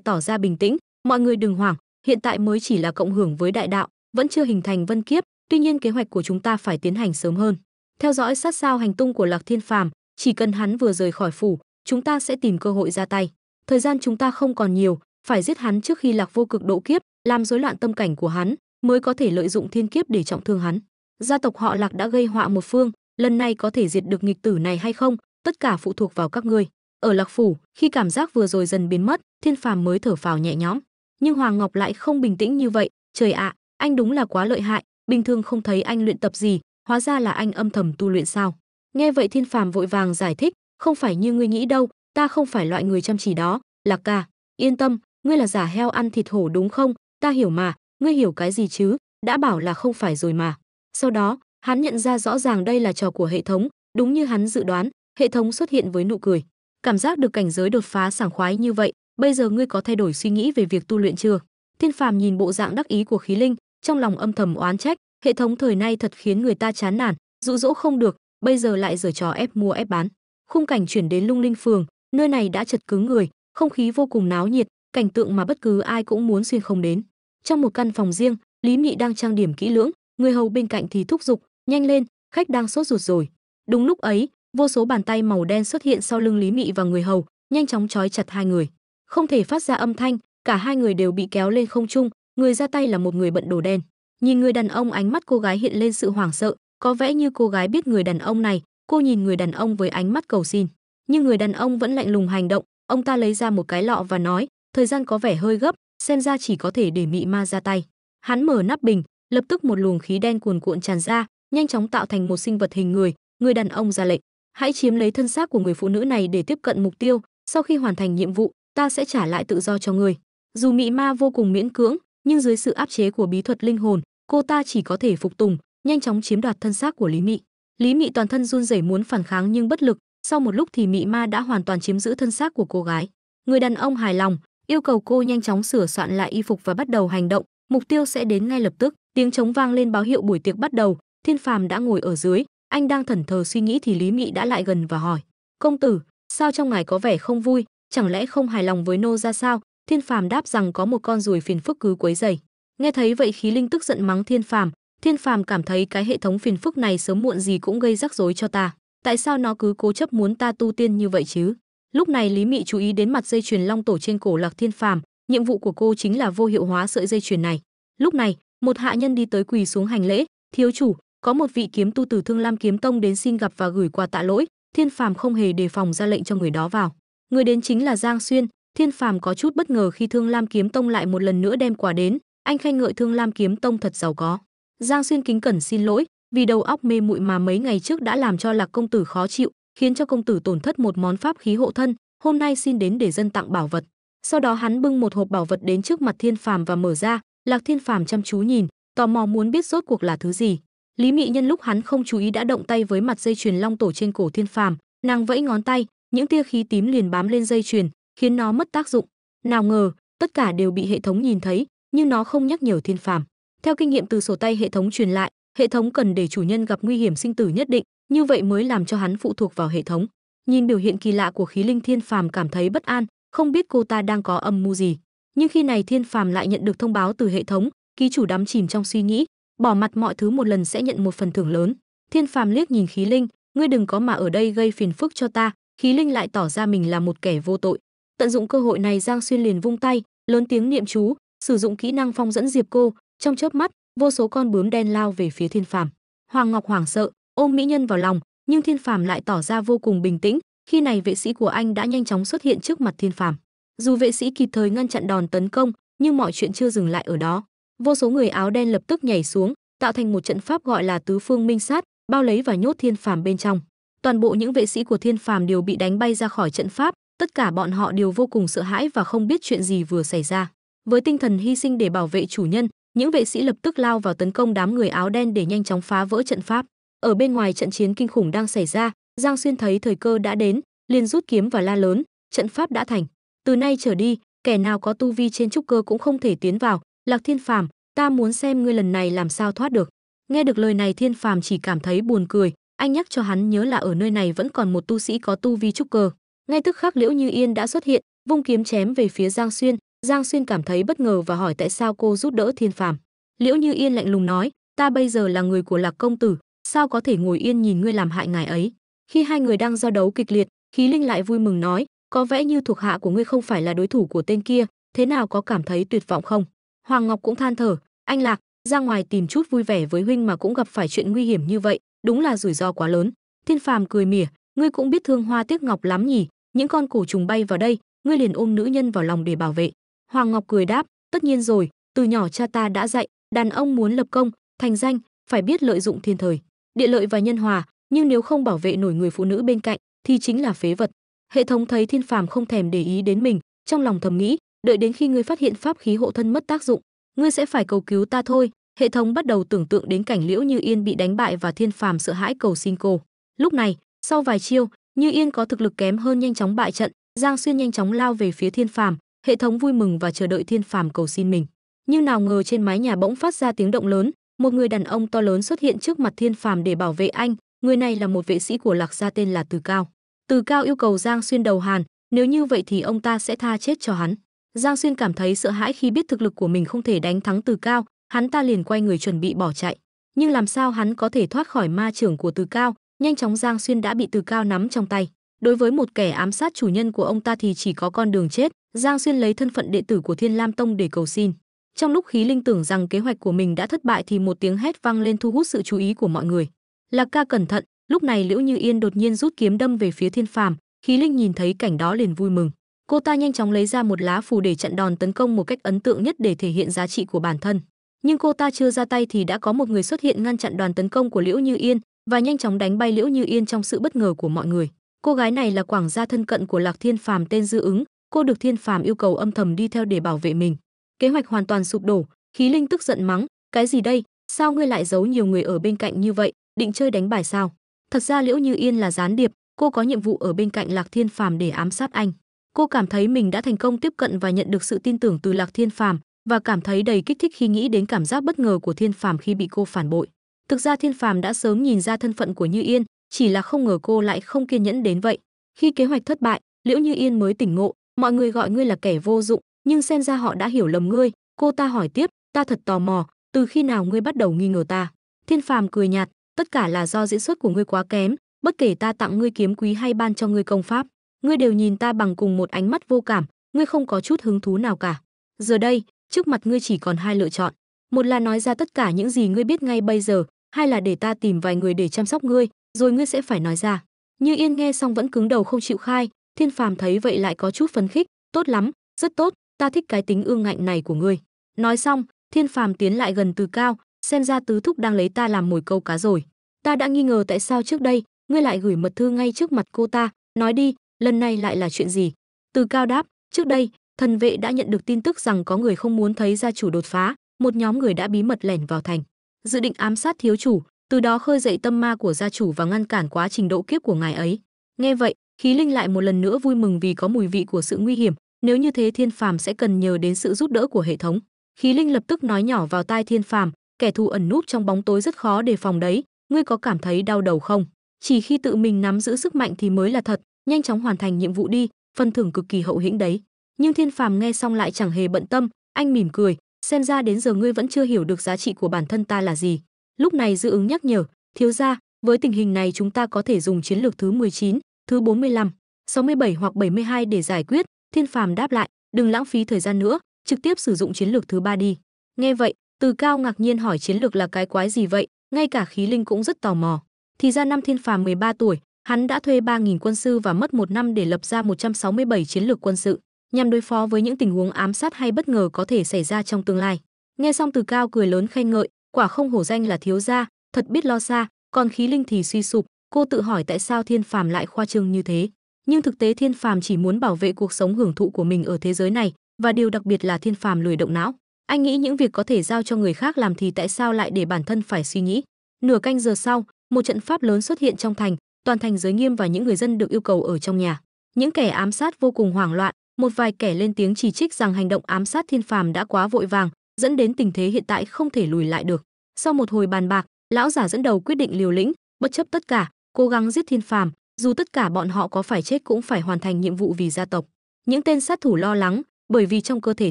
tỏ ra bình tĩnh, mọi người đừng hoảng, hiện tại mới chỉ là cộng hưởng với đại đạo, vẫn chưa hình thành vân kiếp, tuy nhiên kế hoạch của chúng ta phải tiến hành sớm hơn. Theo dõi sát sao hành tung của Lạc Thiên Phàm, chỉ cần hắn vừa rời khỏi phủ, chúng ta sẽ tìm cơ hội ra tay. Thời gian chúng ta không còn nhiều, phải giết hắn trước khi Lạc Vô Cực độ kiếp, làm rối loạn tâm cảnh của hắn, mới có thể lợi dụng thiên kiếp để trọng thương hắn. Gia tộc họ Lạc đã gây họa một phương, lần này có thể diệt được nghịch tử này hay không, tất cả phụ thuộc vào các ngươi. Ở Lạc phủ, khi cảm giác vừa rồi dần biến mất, Thiên Phàm mới thở phào nhẹ nhõm. Nhưng Hoàng Ngọc lại không bình tĩnh như vậy, trời ạ, à, anh đúng là quá lợi hại, bình thường không thấy anh luyện tập gì, hóa ra là anh âm thầm tu luyện sao? Nghe vậy Thiên Phàm vội vàng giải thích, không phải như ngươi nghĩ đâu, ta không phải loại người chăm chỉ đó, Lạc ca, yên tâm, ngươi là giả heo ăn thịt hổ đúng không? Ta hiểu mà, ngươi hiểu cái gì chứ, đã bảo là không phải rồi mà. Sau đó, hắn nhận ra rõ ràng đây là trò của hệ thống, đúng như hắn dự đoán, hệ thống xuất hiện với nụ cười. Cảm giác được cảnh giới đột phá sảng khoái như vậy, bây giờ ngươi có thay đổi suy nghĩ về việc tu luyện chưa? Thiên Phàm nhìn bộ dạng đắc ý của khí linh, trong lòng âm thầm oán trách, hệ thống thời nay thật khiến người ta chán nản, dụ dỗ không được, bây giờ lại giở trò ép mua ép bán. Khung cảnh chuyển đến Lung Linh Phường, nơi này đã chật cứng người, không khí vô cùng náo nhiệt, cảnh tượng mà bất cứ ai cũng muốn xuyên không đến. Trong một căn phòng riêng, Lý Mị đang trang điểm kỹ lưỡng, người hầu bên cạnh thì thúc giục, nhanh lên, khách đang sốt ruột rồi. Đúng lúc ấy, vô số bàn tay màu đen xuất hiện sau lưng Lý Mị và người hầu, nhanh chóng trói chặt hai người, không thể phát ra âm thanh, cả hai người đều bị kéo lên không trung. Người ra tay là một người bận đồ đen. Nhìn người đàn ông, ánh mắt cô gái hiện lên sự hoảng sợ, có vẻ như cô gái biết người đàn ông này. Cô nhìn người đàn ông với ánh mắt cầu xin, nhưng người đàn ông vẫn lạnh lùng hành động. Ông ta lấy ra một cái lọ và nói, thời gian có vẻ hơi gấp, xem ra chỉ có thể để Mị Ma ra tay. Hắn mở nắp bình, lập tức một luồng khí đen cuồn cuộn tràn ra, nhanh chóng tạo thành một sinh vật hình người. Người đàn ông ra lệnh, hãy chiếm lấy thân xác của người phụ nữ này để tiếp cận mục tiêu, sau khi hoàn thành nhiệm vụ, ta sẽ trả lại tự do cho ngươi. Dù Mị Ma vô cùng miễn cưỡng, nhưng dưới sự áp chế của bí thuật linh hồn, cô ta chỉ có thể phục tùng, nhanh chóng chiếm đoạt thân xác của Lý Mị. Lý Mị toàn thân run rẩy muốn phản kháng nhưng bất lực, sau một lúc thì Mị Ma đã hoàn toàn chiếm giữ thân xác của cô gái. Người đàn ông hài lòng, yêu cầu cô nhanh chóng sửa soạn lại y phục và bắt đầu hành động, mục tiêu sẽ đến ngay lập tức. Tiếng trống vang lên báo hiệu buổi tiệc bắt đầu. Thiên Phàm đã ngồi ở dưới, anh đang thẫn thờ suy nghĩ thì Lý Mị đã lại gần và hỏi, công tử, sao trong ngài có vẻ không vui, chẳng lẽ không hài lòng với nô ra sao? Thiên Phàm đáp rằng có một con ruồi phiền phức cứ quấy rầy. Nghe thấy vậy khí linh tức giận mắng Thiên Phàm. Thiên Phàm cảm thấy cái hệ thống phiền phức này sớm muộn gì cũng gây rắc rối cho ta, tại sao nó cứ cố chấp muốn ta tu tiên như vậy chứ? Lúc này Lý Mị chú ý đến mặt dây chuyền long tổ trên cổ Lạc Thiên Phàm, nhiệm vụ của cô chính là vô hiệu hóa sợi dây chuyền này. Lúc này một hạ nhân đi tới quỳ xuống hành lễ, thiếu chủ, có một vị kiếm tu từ Thương Lam Kiếm Tông đến xin gặp và gửi quà tạ lỗi. Thiên Phàm không hề đề phòng ra lệnh cho người đó vào. Người đến chính là Giang Xuyên. Thiên Phàm có chút bất ngờ khi Thương Lam Kiếm Tông lại một lần nữa đem quà đến, anh khen ngợi Thương Lam Kiếm Tông thật giàu có. Giang Xuyên kính cẩn xin lỗi vì đầu óc mê muội mà mấy ngày trước đã làm cho Lạc công tử khó chịu, khiến cho công tử tổn thất một món pháp khí hộ thân, hôm nay xin đến để dân tặng bảo vật. Sau đó hắn bưng một hộp bảo vật đến trước mặt Thiên Phàm và mở ra. Lạc Thiên Phàm chăm chú nhìn, tò mò muốn biết rốt cuộc là thứ gì. Lý Mị nhân lúc hắn không chú ý đã động tay với mặt dây chuyền long tổ trên cổ Thiên Phàm, nàng vẫy ngón tay, những tia khí tím liền bám lên dây chuyền, khiến nó mất tác dụng. Nào ngờ, tất cả đều bị hệ thống nhìn thấy, nhưng nó không nhắc nhở Thiên Phàm. Theo kinh nghiệm từ sổ tay hệ thống truyền lại, hệ thống cần để chủ nhân gặp nguy hiểm sinh tử nhất định, như vậy mới làm cho hắn phụ thuộc vào hệ thống. Nhìn biểu hiện kỳ lạ của khí linh, Thiên Phàm cảm thấy bất an, không biết cô ta đang có âm mưu gì. Nhưng khi này Thiên Phàm lại nhận được thông báo từ hệ thống, ký chủ đắm chìm trong suy nghĩ, bỏ mặt mọi thứ một lần sẽ nhận một phần thưởng lớn. Thiên Phàm liếc nhìn khí linh, ngươi đừng có mà ở đây gây phiền phức cho ta. Khí linh lại tỏ ra mình là một kẻ vô tội. Tận dụng cơ hội này, Giang Xuyên liền vung tay, lớn tiếng niệm chú, sử dụng kỹ năng phong dẫn diệp cô, trong chớp mắt, vô số con bướm đen lao về phía Thiên Phàm. Hoàng Ngọc hoảng sợ, ôm mỹ nhân vào lòng, nhưng Thiên Phàm lại tỏ ra vô cùng bình tĩnh, khi này vệ sĩ của anh đã nhanh chóng xuất hiện trước mặt Thiên Phàm. Dù vệ sĩ kịp thời ngăn chặn đòn tấn công, nhưng mọi chuyện chưa dừng lại ở đó. Vô số người áo đen lập tức nhảy xuống, tạo thành một trận pháp gọi là Tứ Phương Minh Sát, bao lấy và nhốt Thiên Phàm bên trong. Toàn bộ những vệ sĩ của Thiên Phàm đều bị đánh bay ra khỏi trận pháp, tất cả bọn họ đều vô cùng sợ hãi và không biết chuyện gì vừa xảy ra. Với tinh thần hy sinh để bảo vệ chủ nhân, những vệ sĩ lập tức lao vào tấn công đám người áo đen để nhanh chóng phá vỡ trận pháp. Ở bên ngoài, trận chiến kinh khủng đang xảy ra, Giang Xuyên thấy thời cơ đã đến, liền rút kiếm và la lớn, trận pháp đã thành. Từ nay trở đi, kẻ nào có tu vi trên trúc cơ cũng không thể tiến vào. Lạc Thiên Phàm, ta muốn xem ngươi lần này làm sao thoát được. Nghe được lời này Thiên Phàm chỉ cảm thấy buồn cười, anh nhắc cho hắn nhớ là ở nơi này vẫn còn một tu sĩ có tu vi trúc cơ. Ngay tức khắc Liễu Như Yên đã xuất hiện, vung kiếm chém về phía Giang Xuyên. Giang Xuyên cảm thấy bất ngờ và hỏi tại sao cô giúp đỡ Thiên Phàm. Liễu Như Yên lạnh lùng nói, ta bây giờ là người của Lạc công tử, sao có thể ngồi yên nhìn ngươi làm hại ngài ấy. Khi hai người đang giao đấu kịch liệt, Khí Linh lại vui mừng nói, có vẻ như thuộc hạ của ngươi không phải là đối thủ của tên kia, thế nào có cảm thấy tuyệt vọng không? Hoàng Ngọc cũng than thở, anh Lạc, ra ngoài tìm chút vui vẻ với huynh mà cũng gặp phải chuyện nguy hiểm như vậy, đúng là rủi ro quá lớn. Thiên Phàm cười mỉa, ngươi cũng biết thương hoa tiếc ngọc lắm nhỉ, những con cổ trùng bay vào đây, ngươi liền ôm nữ nhân vào lòng để bảo vệ. Hoàng Ngọc cười đáp, tất nhiên rồi, từ nhỏ cha ta đã dạy, đàn ông muốn lập công, thành danh, phải biết lợi dụng thiên thời, địa lợi và nhân hòa, nhưng nếu không bảo vệ nổi người phụ nữ bên cạnh, thì chính là phế vật. Hệ thống thấy Thiên Phàm không thèm để ý đến mình, trong lòng thầm nghĩ, đợi đến khi ngươi phát hiện pháp khí hộ thân mất tác dụng, ngươi sẽ phải cầu cứu ta thôi. Hệ thống bắt đầu tưởng tượng đến cảnh Liễu Như Yên bị đánh bại và Thiên Phàm sợ hãi cầu xin cô. Lúc này, sau vài chiêu, Như Yên có thực lực kém hơn nhanh chóng bại trận, Giang Xuyên nhanh chóng lao về phía Thiên Phàm, hệ thống vui mừng và chờ đợi Thiên Phàm cầu xin mình. Nhưng nào ngờ trên mái nhà bỗng phát ra tiếng động lớn, một người đàn ông to lớn xuất hiện trước mặt Thiên Phàm để bảo vệ anh, người này là một vệ sĩ của Lạc gia tên là Từ Cao. Từ Cao yêu cầu Giang Xuyên đầu hàng, nếu như vậy thì ông ta sẽ tha chết cho hắn. Giang Xuyên cảm thấy sợ hãi khi biết thực lực của mình không thể đánh thắng Từ Cao, hắn ta liền quay người chuẩn bị bỏ chạy, nhưng làm sao hắn có thể thoát khỏi ma trưởng của Từ Cao? Nhanh chóng Giang Xuyên đã bị Từ Cao nắm trong tay. Đối với một kẻ ám sát chủ nhân của ông ta thì chỉ có con đường chết. Giang Xuyên lấy thân phận đệ tử của Thiên Lam Tông để cầu xin. Trong lúc Khí Linh tưởng rằng kế hoạch của mình đã thất bại thì một tiếng hét vang lên thu hút sự chú ý của mọi người. Lạc ca cẩn thận. Lúc này Liễu Như Yên đột nhiên rút kiếm đâm về phía Thiên Phàm. Khí Linh nhìn thấy cảnh đó liền vui mừng, cô ta nhanh chóng lấy ra một lá phù để chặn đòn tấn công một cách ấn tượng nhất để thể hiện giá trị của bản thân. Nhưng cô ta chưa ra tay thì đã có một người xuất hiện ngăn chặn đoàn tấn công của Liễu Như Yên và nhanh chóng đánh bay Liễu Như Yên trong sự bất ngờ của mọi người. Cô gái này là quảng gia thân cận của Lạc Thiên Phàm tên Dư Ứng, cô được Thiên Phàm yêu cầu âm thầm đi theo để bảo vệ mình. Kế hoạch hoàn toàn sụp đổ, Khí Linh tức giận mắng, cái gì đây, sao ngươi lại giấu nhiều người ở bên cạnh như vậy, định chơi đánh bài sao? Thật ra Liễu Như Yên là gián điệp, cô có nhiệm vụ ở bên cạnh Lạc Thiên Phàm để ám sát anh. Cô cảm thấy mình đã thành công tiếp cận và nhận được sự tin tưởng từ Lạc Thiên Phàm và cảm thấy đầy kích thích khi nghĩ đến cảm giác bất ngờ của Thiên Phàm khi bị cô phản bội. Thực ra Thiên Phàm đã sớm nhìn ra thân phận của Như Yên, chỉ là không ngờ cô lại không kiên nhẫn đến vậy. Khi kế hoạch thất bại, Liễu Như Yên mới tỉnh ngộ, mọi người gọi ngươi là kẻ vô dụng, nhưng xem ra họ đã hiểu lầm ngươi. Cô ta hỏi tiếp, ta thật tò mò, từ khi nào ngươi bắt đầu nghi ngờ ta? Thiên Phàm cười nhạt, tất cả là do diễn xuất của ngươi quá kém, bất kể ta tặng ngươi kiếm quý hay ban cho ngươi công pháp, ngươi đều nhìn ta bằng cùng một ánh mắt vô cảm, ngươi không có chút hứng thú nào cả. Giờ đây, trước mặt ngươi chỉ còn hai lựa chọn, một là nói ra tất cả những gì ngươi biết ngay bây giờ, hai là để ta tìm vài người để chăm sóc ngươi, rồi ngươi sẽ phải nói ra. Như Yên nghe xong vẫn cứng đầu không chịu khai, Thiên Phàm thấy vậy lại có chút phấn khích, tốt lắm, rất tốt, ta thích cái tính ương ngạnh này của ngươi. Nói xong, Thiên Phàm tiến lại gần Từ Cao, xem ra tứ thúc đang lấy ta làm mồi câu cá rồi. Ta đã nghi ngờ tại sao trước đây ngươi lại gửi mật thư ngay trước mặt cô ta, nói đi, lần này lại là chuyện gì? Từ Cao đáp, trước đây thần vệ đã nhận được tin tức rằng có người không muốn thấy gia chủ đột phá, một nhóm người đã bí mật lẻn vào thành, dự định ám sát thiếu chủ, từ đó khơi dậy tâm ma của gia chủ và ngăn cản quá trình độ kiếp của ngài ấy. Nghe vậy, Khí Linh lại một lần nữa vui mừng vì có mùi vị của sự nguy hiểm, nếu như thế Thiên Phàm sẽ cần nhờ đến sự giúp đỡ của hệ thống. Khí Linh lập tức nói nhỏ vào tai Thiên Phàm, kẻ thù ẩn núp trong bóng tối rất khó đề phòng đấy, ngươi có cảm thấy đau đầu không? Chỉ khi tự mình nắm giữ sức mạnh thì mới là thật, nhanh chóng hoàn thành nhiệm vụ đi, phần thưởng cực kỳ hậu hĩnh đấy. Nhưng Thiên Phàm nghe xong lại chẳng hề bận tâm, anh mỉm cười, xem ra đến giờ ngươi vẫn chưa hiểu được giá trị của bản thân ta là gì. Lúc này Dư Ứng nhắc nhở, thiếu gia, với tình hình này chúng ta có thể dùng chiến lược thứ mười chín, thứ bốn mươi lăm, sáu mươi bảy hoặc bảy mươi hai để giải quyết. Thiên Phàm đáp lại, đừng lãng phí thời gian nữa, trực tiếp sử dụng chiến lược thứ ba đi. Nghe vậy, Từ Cao ngạc nhiên hỏi chiến lược là cái quái gì vậy, ngay cả Khí Linh cũng rất tò mò. Thì ra năm Thiên Phàm mười ba tuổi, hắn đã thuê ba nghìn quân sư và mất một năm để lập ra một trăm sáu mươi bảy chiến lược quân sự, nhằm đối phó với những tình huống ám sát hay bất ngờ có thể xảy ra trong tương lai. Nghe xong Từ Cao cười lớn khen ngợi, quả không hổ danh là thiếu gia, thật biết lo xa. Còn Khí Linh thì suy sụp, cô tự hỏi tại sao Thiên Phàm lại khoa trương như thế. Nhưng thực tế Thiên Phàm chỉ muốn bảo vệ cuộc sống hưởng thụ của mình ở thế giới này, và điều đặc biệt là Thiên Phàm lười động não. Anh nghĩ những việc có thể giao cho người khác làm thì tại sao lại để bản thân phải suy nghĩ. Nửa canh giờ sau, một trận pháp lớn xuất hiện trong thành, toàn thành giới nghiêm và những người dân được yêu cầu ở trong nhà. Những kẻ ám sát vô cùng hoảng loạn, một vài kẻ lên tiếng chỉ trích rằng hành động ám sát Thiên Phàm đã quá vội vàng, dẫn đến tình thế hiện tại không thể lùi lại được. Sau một hồi bàn bạc, lão giả dẫn đầu quyết định liều lĩnh, bất chấp tất cả cố gắng giết Thiên Phàm, dù tất cả bọn họ có phải chết cũng phải hoàn thành nhiệm vụ vì gia tộc. Những tên sát thủ lo lắng, bởi vì trong cơ thể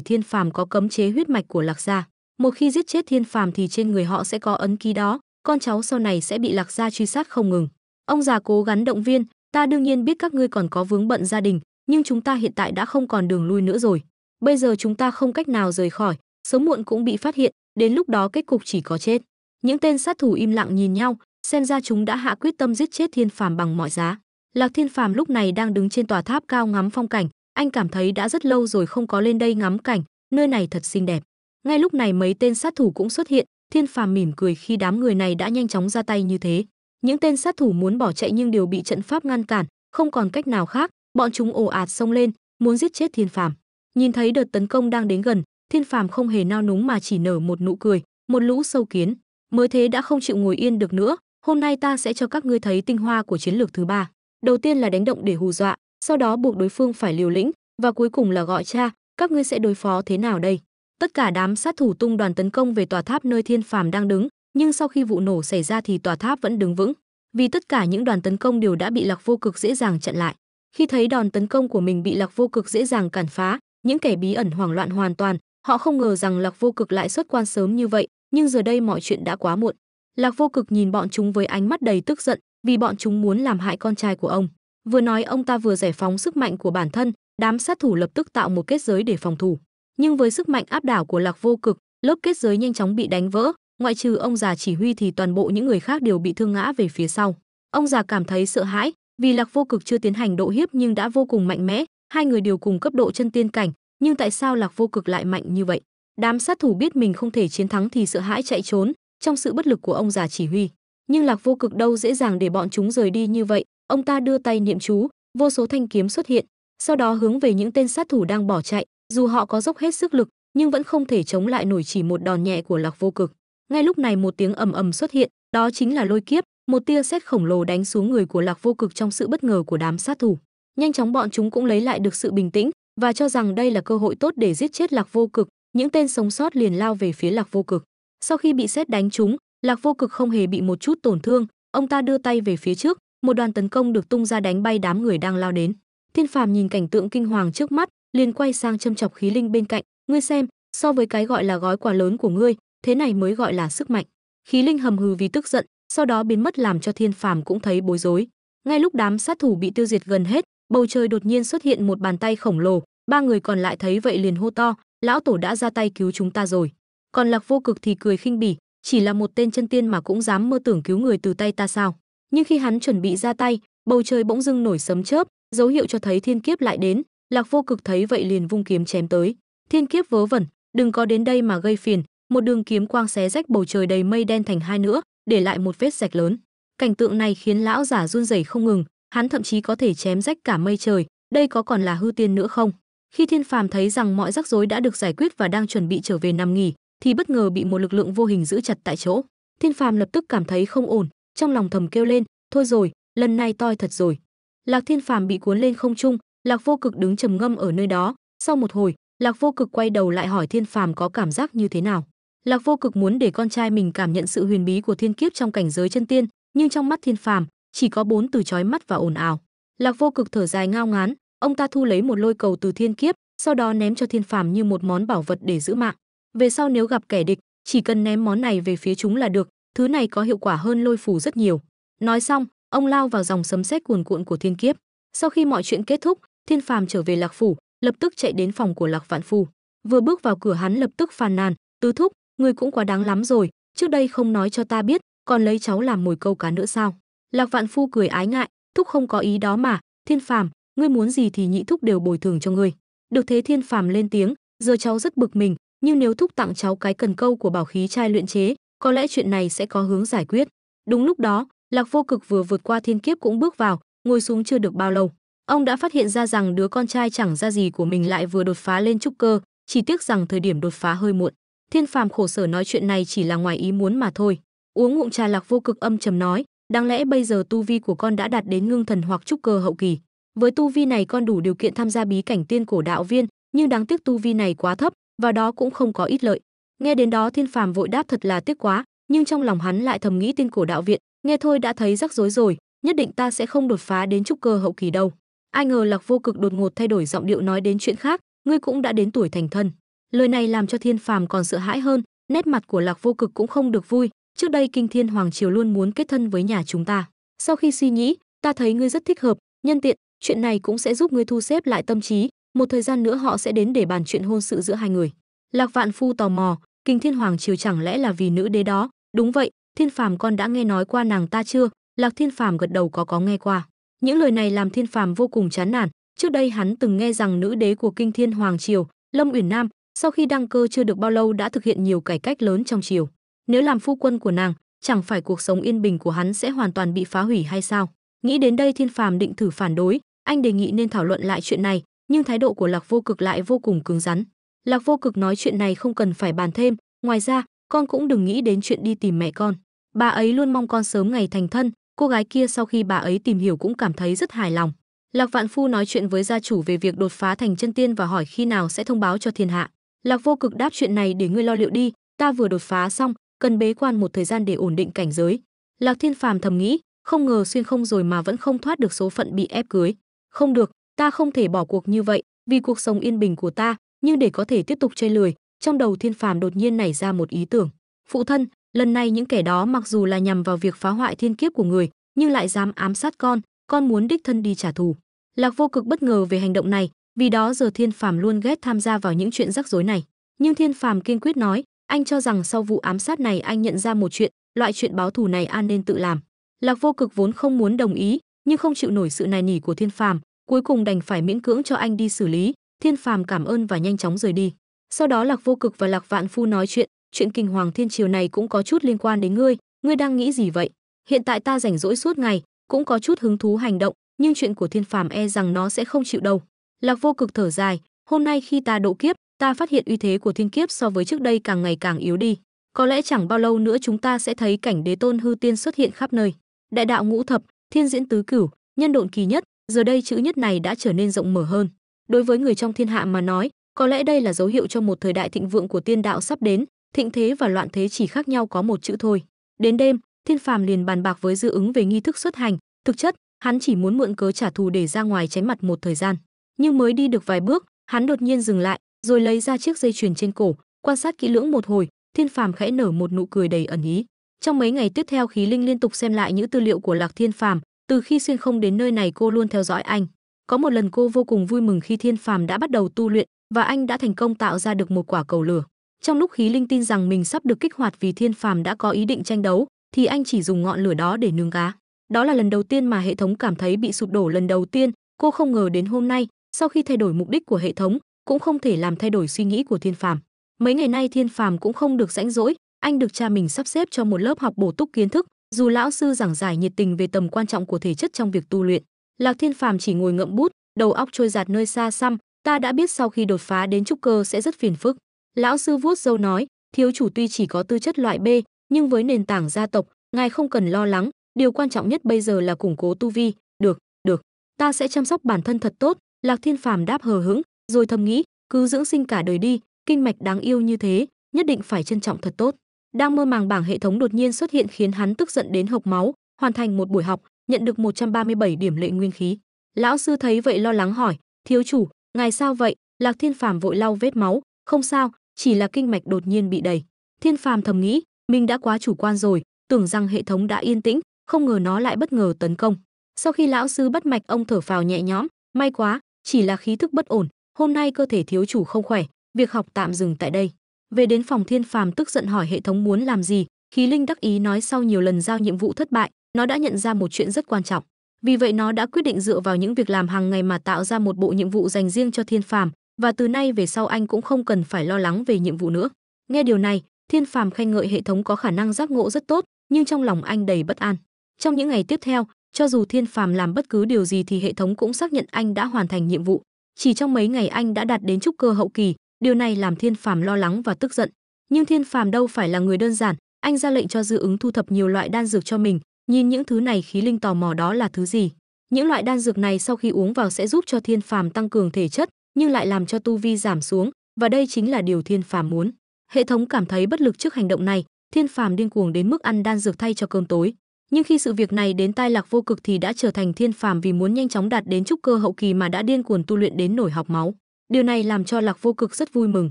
Thiên Phàm có cấm chế huyết mạch của Lạc gia, một khi giết chết Thiên Phàm thì trên người họ sẽ có ấn ký đó, con cháu sau này sẽ bị Lạc gia truy sát không ngừng. Ông già cố gắng động viên, ta đương nhiên biết các ngươi còn có vướng bận gia đình, nhưng chúng ta hiện tại đã không còn đường lui nữa rồi. Bây giờ chúng ta không cách nào rời khỏi, sớm muộn cũng bị phát hiện, đến lúc đó kết cục chỉ có chết. Những tên sát thủ im lặng nhìn nhau, xem ra chúng đã hạ quyết tâm giết chết Thiên Phàm bằng mọi giá. Lạc Thiên Phàm lúc này đang đứng trên tòa tháp cao ngắm phong cảnh, anh cảm thấy đã rất lâu rồi không có lên đây ngắm cảnh, nơi này thật xinh đẹp. Ngay lúc này mấy tên sát thủ cũng xuất hiện, Thiên Phàm mỉm cười khi đám người này đã nhanh chóng ra tay như thế. Những tên sát thủ muốn bỏ chạy nhưng đều bị trận pháp ngăn cản, không còn cách nào khác, bọn chúng ồ ạt xông lên, muốn giết chết Thiên Phàm. Nhìn thấy đợt tấn công đang đến gần, Thiên Phàm không hề nao núng mà chỉ nở một nụ cười, một lũ sâu kiến, mới thế đã không chịu ngồi yên được nữa, hôm nay ta sẽ cho các ngươi thấy tinh hoa của chiến lược thứ ba. Đầu tiên là đánh động để hù dọa, sau đó buộc đối phương phải liều lĩnh, và cuối cùng là gọi cha, các ngươi sẽ đối phó thế nào đây? Tất cả đám sát thủ tung đoàn tấn công về tòa tháp nơi Thiên Phàm đang đứng, nhưng sau khi vụ nổ xảy ra thì tòa tháp vẫn đứng vững, vì tất cả những đoàn tấn công đều đã bị Lạc Vô Cực dễ dàng chặn lại. Khi thấy đòn tấn công của mình bị Lạc Vô Cực dễ dàng cản phá, những kẻ bí ẩn hoảng loạn hoàn toàn, họ không ngờ rằng Lạc Vô Cực lại xuất quan sớm như vậy, nhưng giờ đây mọi chuyện đã quá muộn. Lạc Vô Cực nhìn bọn chúng với ánh mắt đầy tức giận, vì bọn chúng muốn làm hại con trai của ông. Vừa nói ông ta vừa giải phóng sức mạnh của bản thân, đám sát thủ lập tức tạo một kết giới để phòng thủ. Nhưng với sức mạnh áp đảo của Lạc Vô Cực, lớp kết giới nhanh chóng bị đánh vỡ, ngoại trừ ông già chỉ huy thì toàn bộ những người khác đều bị thương ngã về phía sau. Ông già cảm thấy sợ hãi, vì Lạc Vô Cực chưa tiến hành độ hiếp nhưng đã vô cùng mạnh mẽ, hai người đều cùng cấp độ chân tiên cảnh, nhưng tại sao Lạc Vô Cực lại mạnh như vậy? Đám sát thủ biết mình không thể chiến thắng thì sợ hãi chạy trốn trong sự bất lực của ông già chỉ huy, nhưng Lạc Vô Cực đâu dễ dàng để bọn chúng rời đi như vậy. Ông ta đưa tay niệm chú, vô số thanh kiếm xuất hiện, sau đó hướng về những tên sát thủ đang bỏ chạy, dù họ có dốc hết sức lực nhưng vẫn không thể chống lại nổi chỉ một đòn nhẹ của Lạc Vô Cực. Ngay lúc này một tiếng ầm ầm xuất hiện, đó chính là lôi kiếp, một tia sét khổng lồ đánh xuống người của Lạc Vô Cực. Trong sự bất ngờ của đám sát thủ, nhanh chóng bọn chúng cũng lấy lại được sự bình tĩnh và cho rằng đây là cơ hội tốt để giết chết Lạc Vô Cực. Những tên sống sót liền lao về phía Lạc Vô Cực. Sau khi bị sét đánh trúng, Lạc Vô Cực không hề bị một chút tổn thương, ông ta đưa tay về phía trước, một đoàn tấn công được tung ra đánh bay đám người đang lao đến. Thiên Phàm nhìn cảnh tượng kinh hoàng trước mắt, liền quay sang châm chọc khí linh bên cạnh, "Ngươi xem, so với cái gọi là gói quà lớn của ngươi, thế này mới gọi là sức mạnh." Khí linh hầm hừ vì tức giận, sau đó biến mất, làm cho Thiên Phàm cũng thấy bối rối. Ngay lúc đám sát thủ bị tiêu diệt gần hết, bầu trời đột nhiên xuất hiện một bàn tay khổng lồ, ba người còn lại thấy vậy liền hô to, "Lão tổ đã ra tay cứu chúng ta rồi." Còn Lạc Vô Cực thì cười khinh bỉ, "Chỉ là một tên chân tiên mà cũng dám mơ tưởng cứu người từ tay ta sao?" Nhưng khi hắn chuẩn bị ra tay, bầu trời bỗng dưng nổi sấm chớp, dấu hiệu cho thấy thiên kiếp lại đến. Lạc Vô Cực thấy vậy liền vung kiếm chém tới. "Thiên kiếp vớ vẩn, đừng có đến đây mà gây phiền." Một đường kiếm quang xé rách bầu trời đầy mây đen thành hai nửa, để lại một vết rạch lớn. Cảnh tượng này khiến lão giả run rẩy không ngừng, hắn thậm chí có thể chém rách cả mây trời, đây có còn là hư tiên nữa không? Khi Thiên Phàm thấy rằng mọi rắc rối đã được giải quyết và đang chuẩn bị trở về nằm nghỉ, thì bất ngờ bị một lực lượng vô hình giữ chặt tại chỗ. Thiên Phàm lập tức cảm thấy không ổn, trong lòng thầm kêu lên, "Thôi rồi, lần này toi thật rồi." Lạc Thiên Phàm bị cuốn lên không trung, Lạc Vô Cực đứng trầm ngâm ở nơi đó. Sau một hồi, Lạc Vô Cực quay đầu lại hỏi Thiên Phàm có cảm giác như thế nào. Lạc Vô Cực muốn để con trai mình cảm nhận sự huyền bí của thiên kiếp trong cảnh giới chân tiên, nhưng trong mắt Thiên Phàm chỉ có bốn từ chói mắt và ồn ào. Lạc Vô Cực thở dài ngao ngán, ông ta thu lấy một lôi cầu từ thiên kiếp, sau đó ném cho Thiên Phàm như một món bảo vật để giữ mạng. Về sau nếu gặp kẻ địch, chỉ cần ném món này về phía chúng là được, thứ này có hiệu quả hơn lôi phù rất nhiều. Nói xong, ông lao vào dòng sấm sét cuồn cuộn của thiên kiếp. Sau khi mọi chuyện kết thúc, Thiên Phàm trở về Lạc phủ, lập tức chạy đến phòng của Lạc Vạn Phu. Vừa bước vào cửa hắn lập tức phàn nàn, "Tứ thúc, ngươi cũng quá đáng lắm rồi, trước đây không nói cho ta biết, còn lấy cháu làm mồi câu cá nữa sao?" Lạc Vạn Phu cười ái ngại, "Thúc không có ý đó mà, Thiên Phàm, ngươi muốn gì thì nhị thúc đều bồi thường cho ngươi." Được thế Thiên Phàm lên tiếng, "Giờ cháu rất bực mình, nhưng nếu thúc tặng cháu cái cần câu của bảo khí trai luyện chế, có lẽ chuyện này sẽ có hướng giải quyết." Đúng lúc đó, Lạc Vô Cực vừa vượt qua thiên kiếp cũng bước vào, ngồi xuống chưa được bao lâu, ông đã phát hiện ra rằng đứa con trai chẳng ra gì của mình lại vừa đột phá lên trúc cơ, chỉ tiếc rằng thời điểm đột phá hơi muộn. Thiên Phàm khổ sở nói chuyện này chỉ là ngoài ý muốn mà thôi. Uống ngụm trà, Lạc Vô Cực âm trầm nói, "Đáng lẽ bây giờ tu vi của con đã đạt đến ngưng thần hoặc trúc cơ hậu kỳ. Với tu vi này con đủ điều kiện tham gia bí cảnh tiên cổ đạo viên, nhưng đáng tiếc tu vi này quá thấp, và đó cũng không có ít lợi." Nghe đến đó Thiên Phàm vội đáp, "Thật là tiếc quá," nhưng trong lòng hắn lại thầm nghĩ tiên cổ đạo viện, Nghe thôi đã thấy rắc rối rồi, nhất định ta sẽ không đột phá đến trúc cơ hậu kỳ đâu. Ai ngờ Lạc Vô Cực đột ngột thay đổi giọng điệu nói đến chuyện khác, ngươi cũng đã đến tuổi thành thân. Lời này làm cho Thiên Phàm còn sợ hãi hơn, nét mặt của Lạc Vô Cực cũng không được vui. Trước đây Kinh Thiên Hoàng Triều luôn muốn kết thân với nhà chúng ta. Sau khi suy nghĩ, ta thấy ngươi rất thích hợp, nhân tiện, chuyện này cũng sẽ giúp ngươi thu xếp lại tâm trí. Một thời gian nữa họ sẽ đến để bàn chuyện hôn sự giữa hai người. Lạc Vạn Phu tò mò, Kinh Thiên Hoàng Triều chẳng lẽ là vì nữ đế đó? Đúng vậy, Thiên Phàm con đã nghe nói qua nàng ta chưa? Lạc Thiên Phàm gật đầu có có nghe qua. Những lời này làm Thiên Phàm vô cùng chán nản. Trước đây hắn từng nghe rằng nữ đế của Kinh Thiên Hoàng Triều, Lâm Uyển Nam, sau khi đăng cơ chưa được bao lâu đã thực hiện nhiều cải cách lớn trong triều. Nếu làm phu quân của nàng, chẳng phải cuộc sống yên bình của hắn sẽ hoàn toàn bị phá hủy hay sao? Nghĩ đến đây Thiên Phàm định thử phản đối, anh đề nghị nên thảo luận lại chuyện này, nhưng thái độ của Lạc Vô Cực lại vô cùng cứng rắn. Lạc Vô Cực nói chuyện này không cần phải bàn thêm, ngoài ra, con cũng đừng nghĩ đến chuyện đi tìm mẹ con. Bà ấy luôn mong con sớm ngày thành thân, cô gái kia sau khi bà ấy tìm hiểu cũng cảm thấy rất hài lòng. Lạc Vạn Phu nói chuyện với gia chủ về việc đột phá thành chân tiên và hỏi khi nào sẽ thông báo cho thiên hạ. Lạc Vô Cực đáp chuyện này để ngươi lo liệu đi, ta vừa đột phá xong, cần bế quan một thời gian để ổn định cảnh giới. Lạc Thiên Phàm thầm nghĩ, không ngờ xuyên không rồi mà vẫn không thoát được số phận bị ép cưới. Không được, ta không thể bỏ cuộc như vậy, vì cuộc sống yên bình của ta, nhưng để có thể tiếp tục chơi lười, trong đầu Thiên Phàm đột nhiên nảy ra một ý tưởng. Phụ thân, lần này những kẻ đó mặc dù là nhằm vào việc phá hoại thiên kiếp của người, nhưng lại dám ám sát con, con muốn đích thân đi trả thù. Lạc Vô Cực bất ngờ về hành động này, vì đó giờ Thiên Phàm luôn ghét tham gia vào những chuyện rắc rối này, nhưng Thiên Phàm kiên quyết nói, anh cho rằng sau vụ ám sát này anh nhận ra một chuyện, loại chuyện báo thù này an nên tự làm. Lạc Vô Cực vốn không muốn đồng ý, nhưng không chịu nổi sự nài nỉ của Thiên Phàm, cuối cùng đành phải miễn cưỡng cho anh đi xử lý. Thiên Phàm cảm ơn và nhanh chóng rời đi. Sau đó Lạc Vô Cực và Lạc Vạn Phu nói chuyện, chuyện kinh hoàng thiên triều này cũng có chút liên quan đến ngươi, ngươi đang nghĩ gì vậy? Hiện tại ta rảnh rỗi suốt ngày, cũng có chút hứng thú hành động, nhưng chuyện của Thiên Phàm e rằng nó sẽ không chịu đâu. Lạc Vô Cực thở dài, hôm nay khi ta độ kiếp, ta phát hiện uy thế của thiên kiếp so với trước đây càng ngày càng yếu đi. Có lẽ chẳng bao lâu nữa chúng ta sẽ thấy cảnh đế tôn hư tiên xuất hiện khắp nơi. Đại đạo ngũ thập, thiên diễn tứ cửu, nhân độn kỳ nhất, giờ đây chữ nhất này đã trở nên rộng mở hơn. Đối với người trong thiên hạ mà nói, có lẽ đây là dấu hiệu cho một thời đại thịnh vượng của tiên đạo sắp đến, thịnh thế và loạn thế chỉ khác nhau có một chữ thôi. Đến đêm, Thiên Phàm liền bàn bạc với Dư Ứng về nghi thức xuất hành, thực chất, hắn chỉ muốn mượn cớ trả thù để ra ngoài tránh mặt một thời gian. Nhưng mới đi được vài bước, hắn đột nhiên dừng lại, rồi lấy ra chiếc dây chuyền trên cổ, quan sát kỹ lưỡng một hồi, Thiên Phàm khẽ nở một nụ cười đầy ẩn ý. Trong mấy ngày tiếp theo Khí Linh liên tục xem lại những tư liệu của Lạc Thiên Phàm, từ khi xuyên không đến nơi này cô luôn theo dõi anh. Có một lần cô vô cùng vui mừng khi Thiên Phàm đã bắt đầu tu luyện và anh đã thành công tạo ra được một quả cầu lửa. Trong lúc Khí Linh tin rằng mình sắp được kích hoạt vì Thiên Phàm đã có ý định tranh đấu, thì anh chỉ dùng ngọn lửa đó để nướng cá. Đó là lần đầu tiên mà hệ thống cảm thấy bị sụp đổ lần đầu tiên, cô không ngờ đến hôm nay, sau khi thay đổi mục đích của hệ thống, cũng không thể làm thay đổi suy nghĩ của Thiên Phàm. Mấy ngày nay Thiên Phàm cũng không được rảnh rỗi, anh được cha mình sắp xếp cho một lớp học bổ túc kiến thức, dù lão sư giảng giải nhiệt tình về tầm quan trọng của thể chất trong việc tu luyện. Lạc Thiên Phàm chỉ ngồi ngậm bút, đầu óc trôi dạt nơi xa xăm, ta đã biết sau khi đột phá đến trúc cơ sẽ rất phiền phức. Lão sư vuốt râu nói, thiếu chủ tuy chỉ có tư chất loại B, nhưng với nền tảng gia tộc, ngài không cần lo lắng, điều quan trọng nhất bây giờ là củng cố tu vi, được, được, ta sẽ chăm sóc bản thân thật tốt. Lạc Thiên Phàm đáp hờ hững, rồi thầm nghĩ, cứ dưỡng sinh cả đời đi, kinh mạch đáng yêu như thế, nhất định phải trân trọng thật tốt. Đang mơ màng bảng hệ thống đột nhiên xuất hiện khiến hắn tức giận đến hộc máu, hoàn thành một buổi học, nhận được một trăm ba mươi bảy điểm lệ nguyên khí. Lão sư thấy vậy lo lắng hỏi, thiếu chủ, ngài sao vậy? Lạc Thiên Phàm vội lau vết máu, không sao, chỉ là kinh mạch đột nhiên bị đầy. Thiên Phàm thầm nghĩ, mình đã quá chủ quan rồi, tưởng rằng hệ thống đã yên tĩnh, không ngờ nó lại bất ngờ tấn công. Sau khi lão sư bắt mạch ông thở phào nhẹ nhõm, may quá, chỉ là khí thức bất ổn, hôm nay cơ thể thiếu chủ không khỏe, việc học tạm dừng tại đây. Về đến phòng Thiên Phàm tức giận hỏi hệ thống muốn làm gì, Khí Linh đắc ý nói sau nhiều lần giao nhiệm vụ thất bại, nó đã nhận ra một chuyện rất quan trọng. Vì vậy nó đã quyết định dựa vào những việc làm hàng ngày mà tạo ra một bộ nhiệm vụ dành riêng cho Thiên Phàm, và từ nay về sau anh cũng không cần phải lo lắng về nhiệm vụ nữa. Nghe điều này, Thiên Phàm khen ngợi hệ thống có khả năng giác ngộ rất tốt, nhưng trong lòng anh đầy bất an. Trong những ngày tiếp theo, cho dù Thiên Phàm làm bất cứ điều gì thì hệ thống cũng xác nhận anh đã hoàn thành nhiệm vụ. Chỉ trong mấy ngày anh đã đạt đến trúc cơ hậu kỳ, điều này làm Thiên Phàm lo lắng và tức giận. Nhưng Thiên Phàm đâu phải là người đơn giản, anh ra lệnh cho Dư Ứng thu thập nhiều loại đan dược cho mình. Nhìn những thứ này Khí Linh tò mò đó là thứ gì. Những loại đan dược này sau khi uống vào sẽ giúp cho Thiên Phàm tăng cường thể chất, nhưng lại làm cho tu vi giảm xuống, và đây chính là điều Thiên Phàm muốn. Hệ thống cảm thấy bất lực trước hành động này, Thiên Phàm điên cuồng đến mức ăn đan dược thay cho cơm tối. nhưng khi sự việc này đến tai Lạc Vô Cực thì đã trở thành Thiên Phàm vì muốn nhanh chóng đạt đến trúc cơ hậu kỳ mà đã điên cuồng tu luyện đến nổi học máu. Điều này làm cho Lạc Vô Cực rất vui mừng.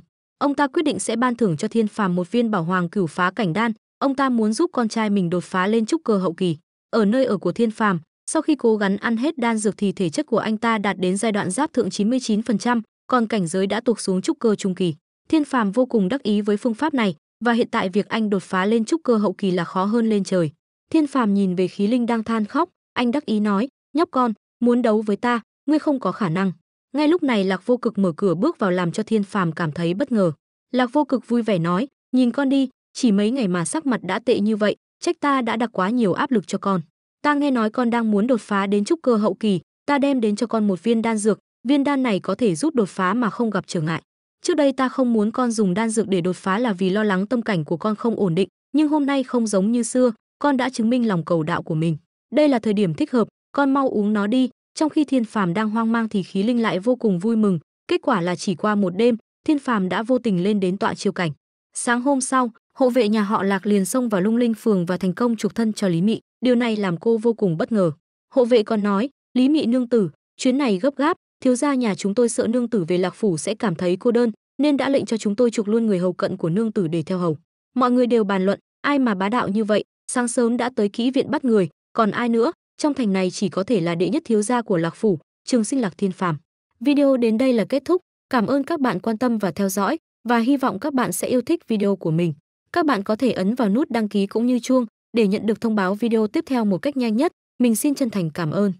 Ông ta quyết định sẽ ban thưởng cho Thiên Phàm một viên Bảo Hoàng Cửu Phá Cảnh Đan, ông ta muốn giúp con trai mình đột phá lên trúc cơ hậu kỳ. Ở nơi ở của Thiên Phàm, sau khi cố gắng ăn hết đan dược thì thể chất của anh ta đạt đến giai đoạn giáp thượng chín mươi chín phần trăm, còn cảnh giới đã tụt xuống trúc cơ trung kỳ. Thiên Phàm vô cùng đắc ý với phương pháp này, và hiện tại việc anh đột phá lên trúc cơ hậu kỳ là khó hơn lên trời. Thiên Phàm nhìn về khí linh đang than khóc, anh đắc ý nói: "Nhóc con, muốn đấu với ta, ngươi không có khả năng." Ngay lúc này Lạc Vô Cực mở cửa bước vào làm cho Thiên Phàm cảm thấy bất ngờ. Lạc Vô Cực vui vẻ nói: "Nhìn con đi, chỉ mấy ngày mà sắc mặt đã tệ như vậy, trách ta đã đặt quá nhiều áp lực cho con. Ta nghe nói con đang muốn đột phá đến trúc cơ hậu kỳ, ta đem đến cho con một viên đan dược, viên đan này có thể giúp đột phá mà không gặp trở ngại. Trước đây ta không muốn con dùng đan dược để đột phá là vì lo lắng tâm cảnh của con không ổn định, nhưng hôm nay không giống như xưa, con đã chứng minh lòng cầu đạo của mình. Đây là thời điểm thích hợp, con mau uống nó đi." Trong khi Thiên Phàm đang hoang mang thì khí linh lại vô cùng vui mừng, kết quả là chỉ qua một đêm, Thiên Phàm đã vô tình lên đến tọa chiêu cảnh. Sáng hôm sau, hộ vệ nhà họ Lạc liền xông vào Lung Linh Phường và thành công trục thân cho Lý Mị, điều này làm cô vô cùng bất ngờ. Hộ vệ còn nói: "Lý Mị nương tử, chuyến này gấp gáp, thiếu gia nhà chúng tôi sợ nương tử về Lạc Phủ sẽ cảm thấy cô đơn, nên đã lệnh cho chúng tôi trục luôn người hầu cận của nương tử để theo hầu." Mọi người đều bàn luận: ai mà bá đạo như vậy, sáng sớm đã tới kỹ viện bắt người, còn ai nữa, trong thành này chỉ có thể là đệ nhất thiếu gia của Lạc Phủ, trường sinh Lạc Thiên Phàm. Video đến đây là kết thúc, cảm ơn các bạn quan tâm và theo dõi, và hy vọng các bạn sẽ yêu thích video của mình. Các bạn có thể ấn vào nút đăng ký cũng như chuông để nhận được thông báo video tiếp theo một cách nhanh nhất. Mình xin chân thành cảm ơn.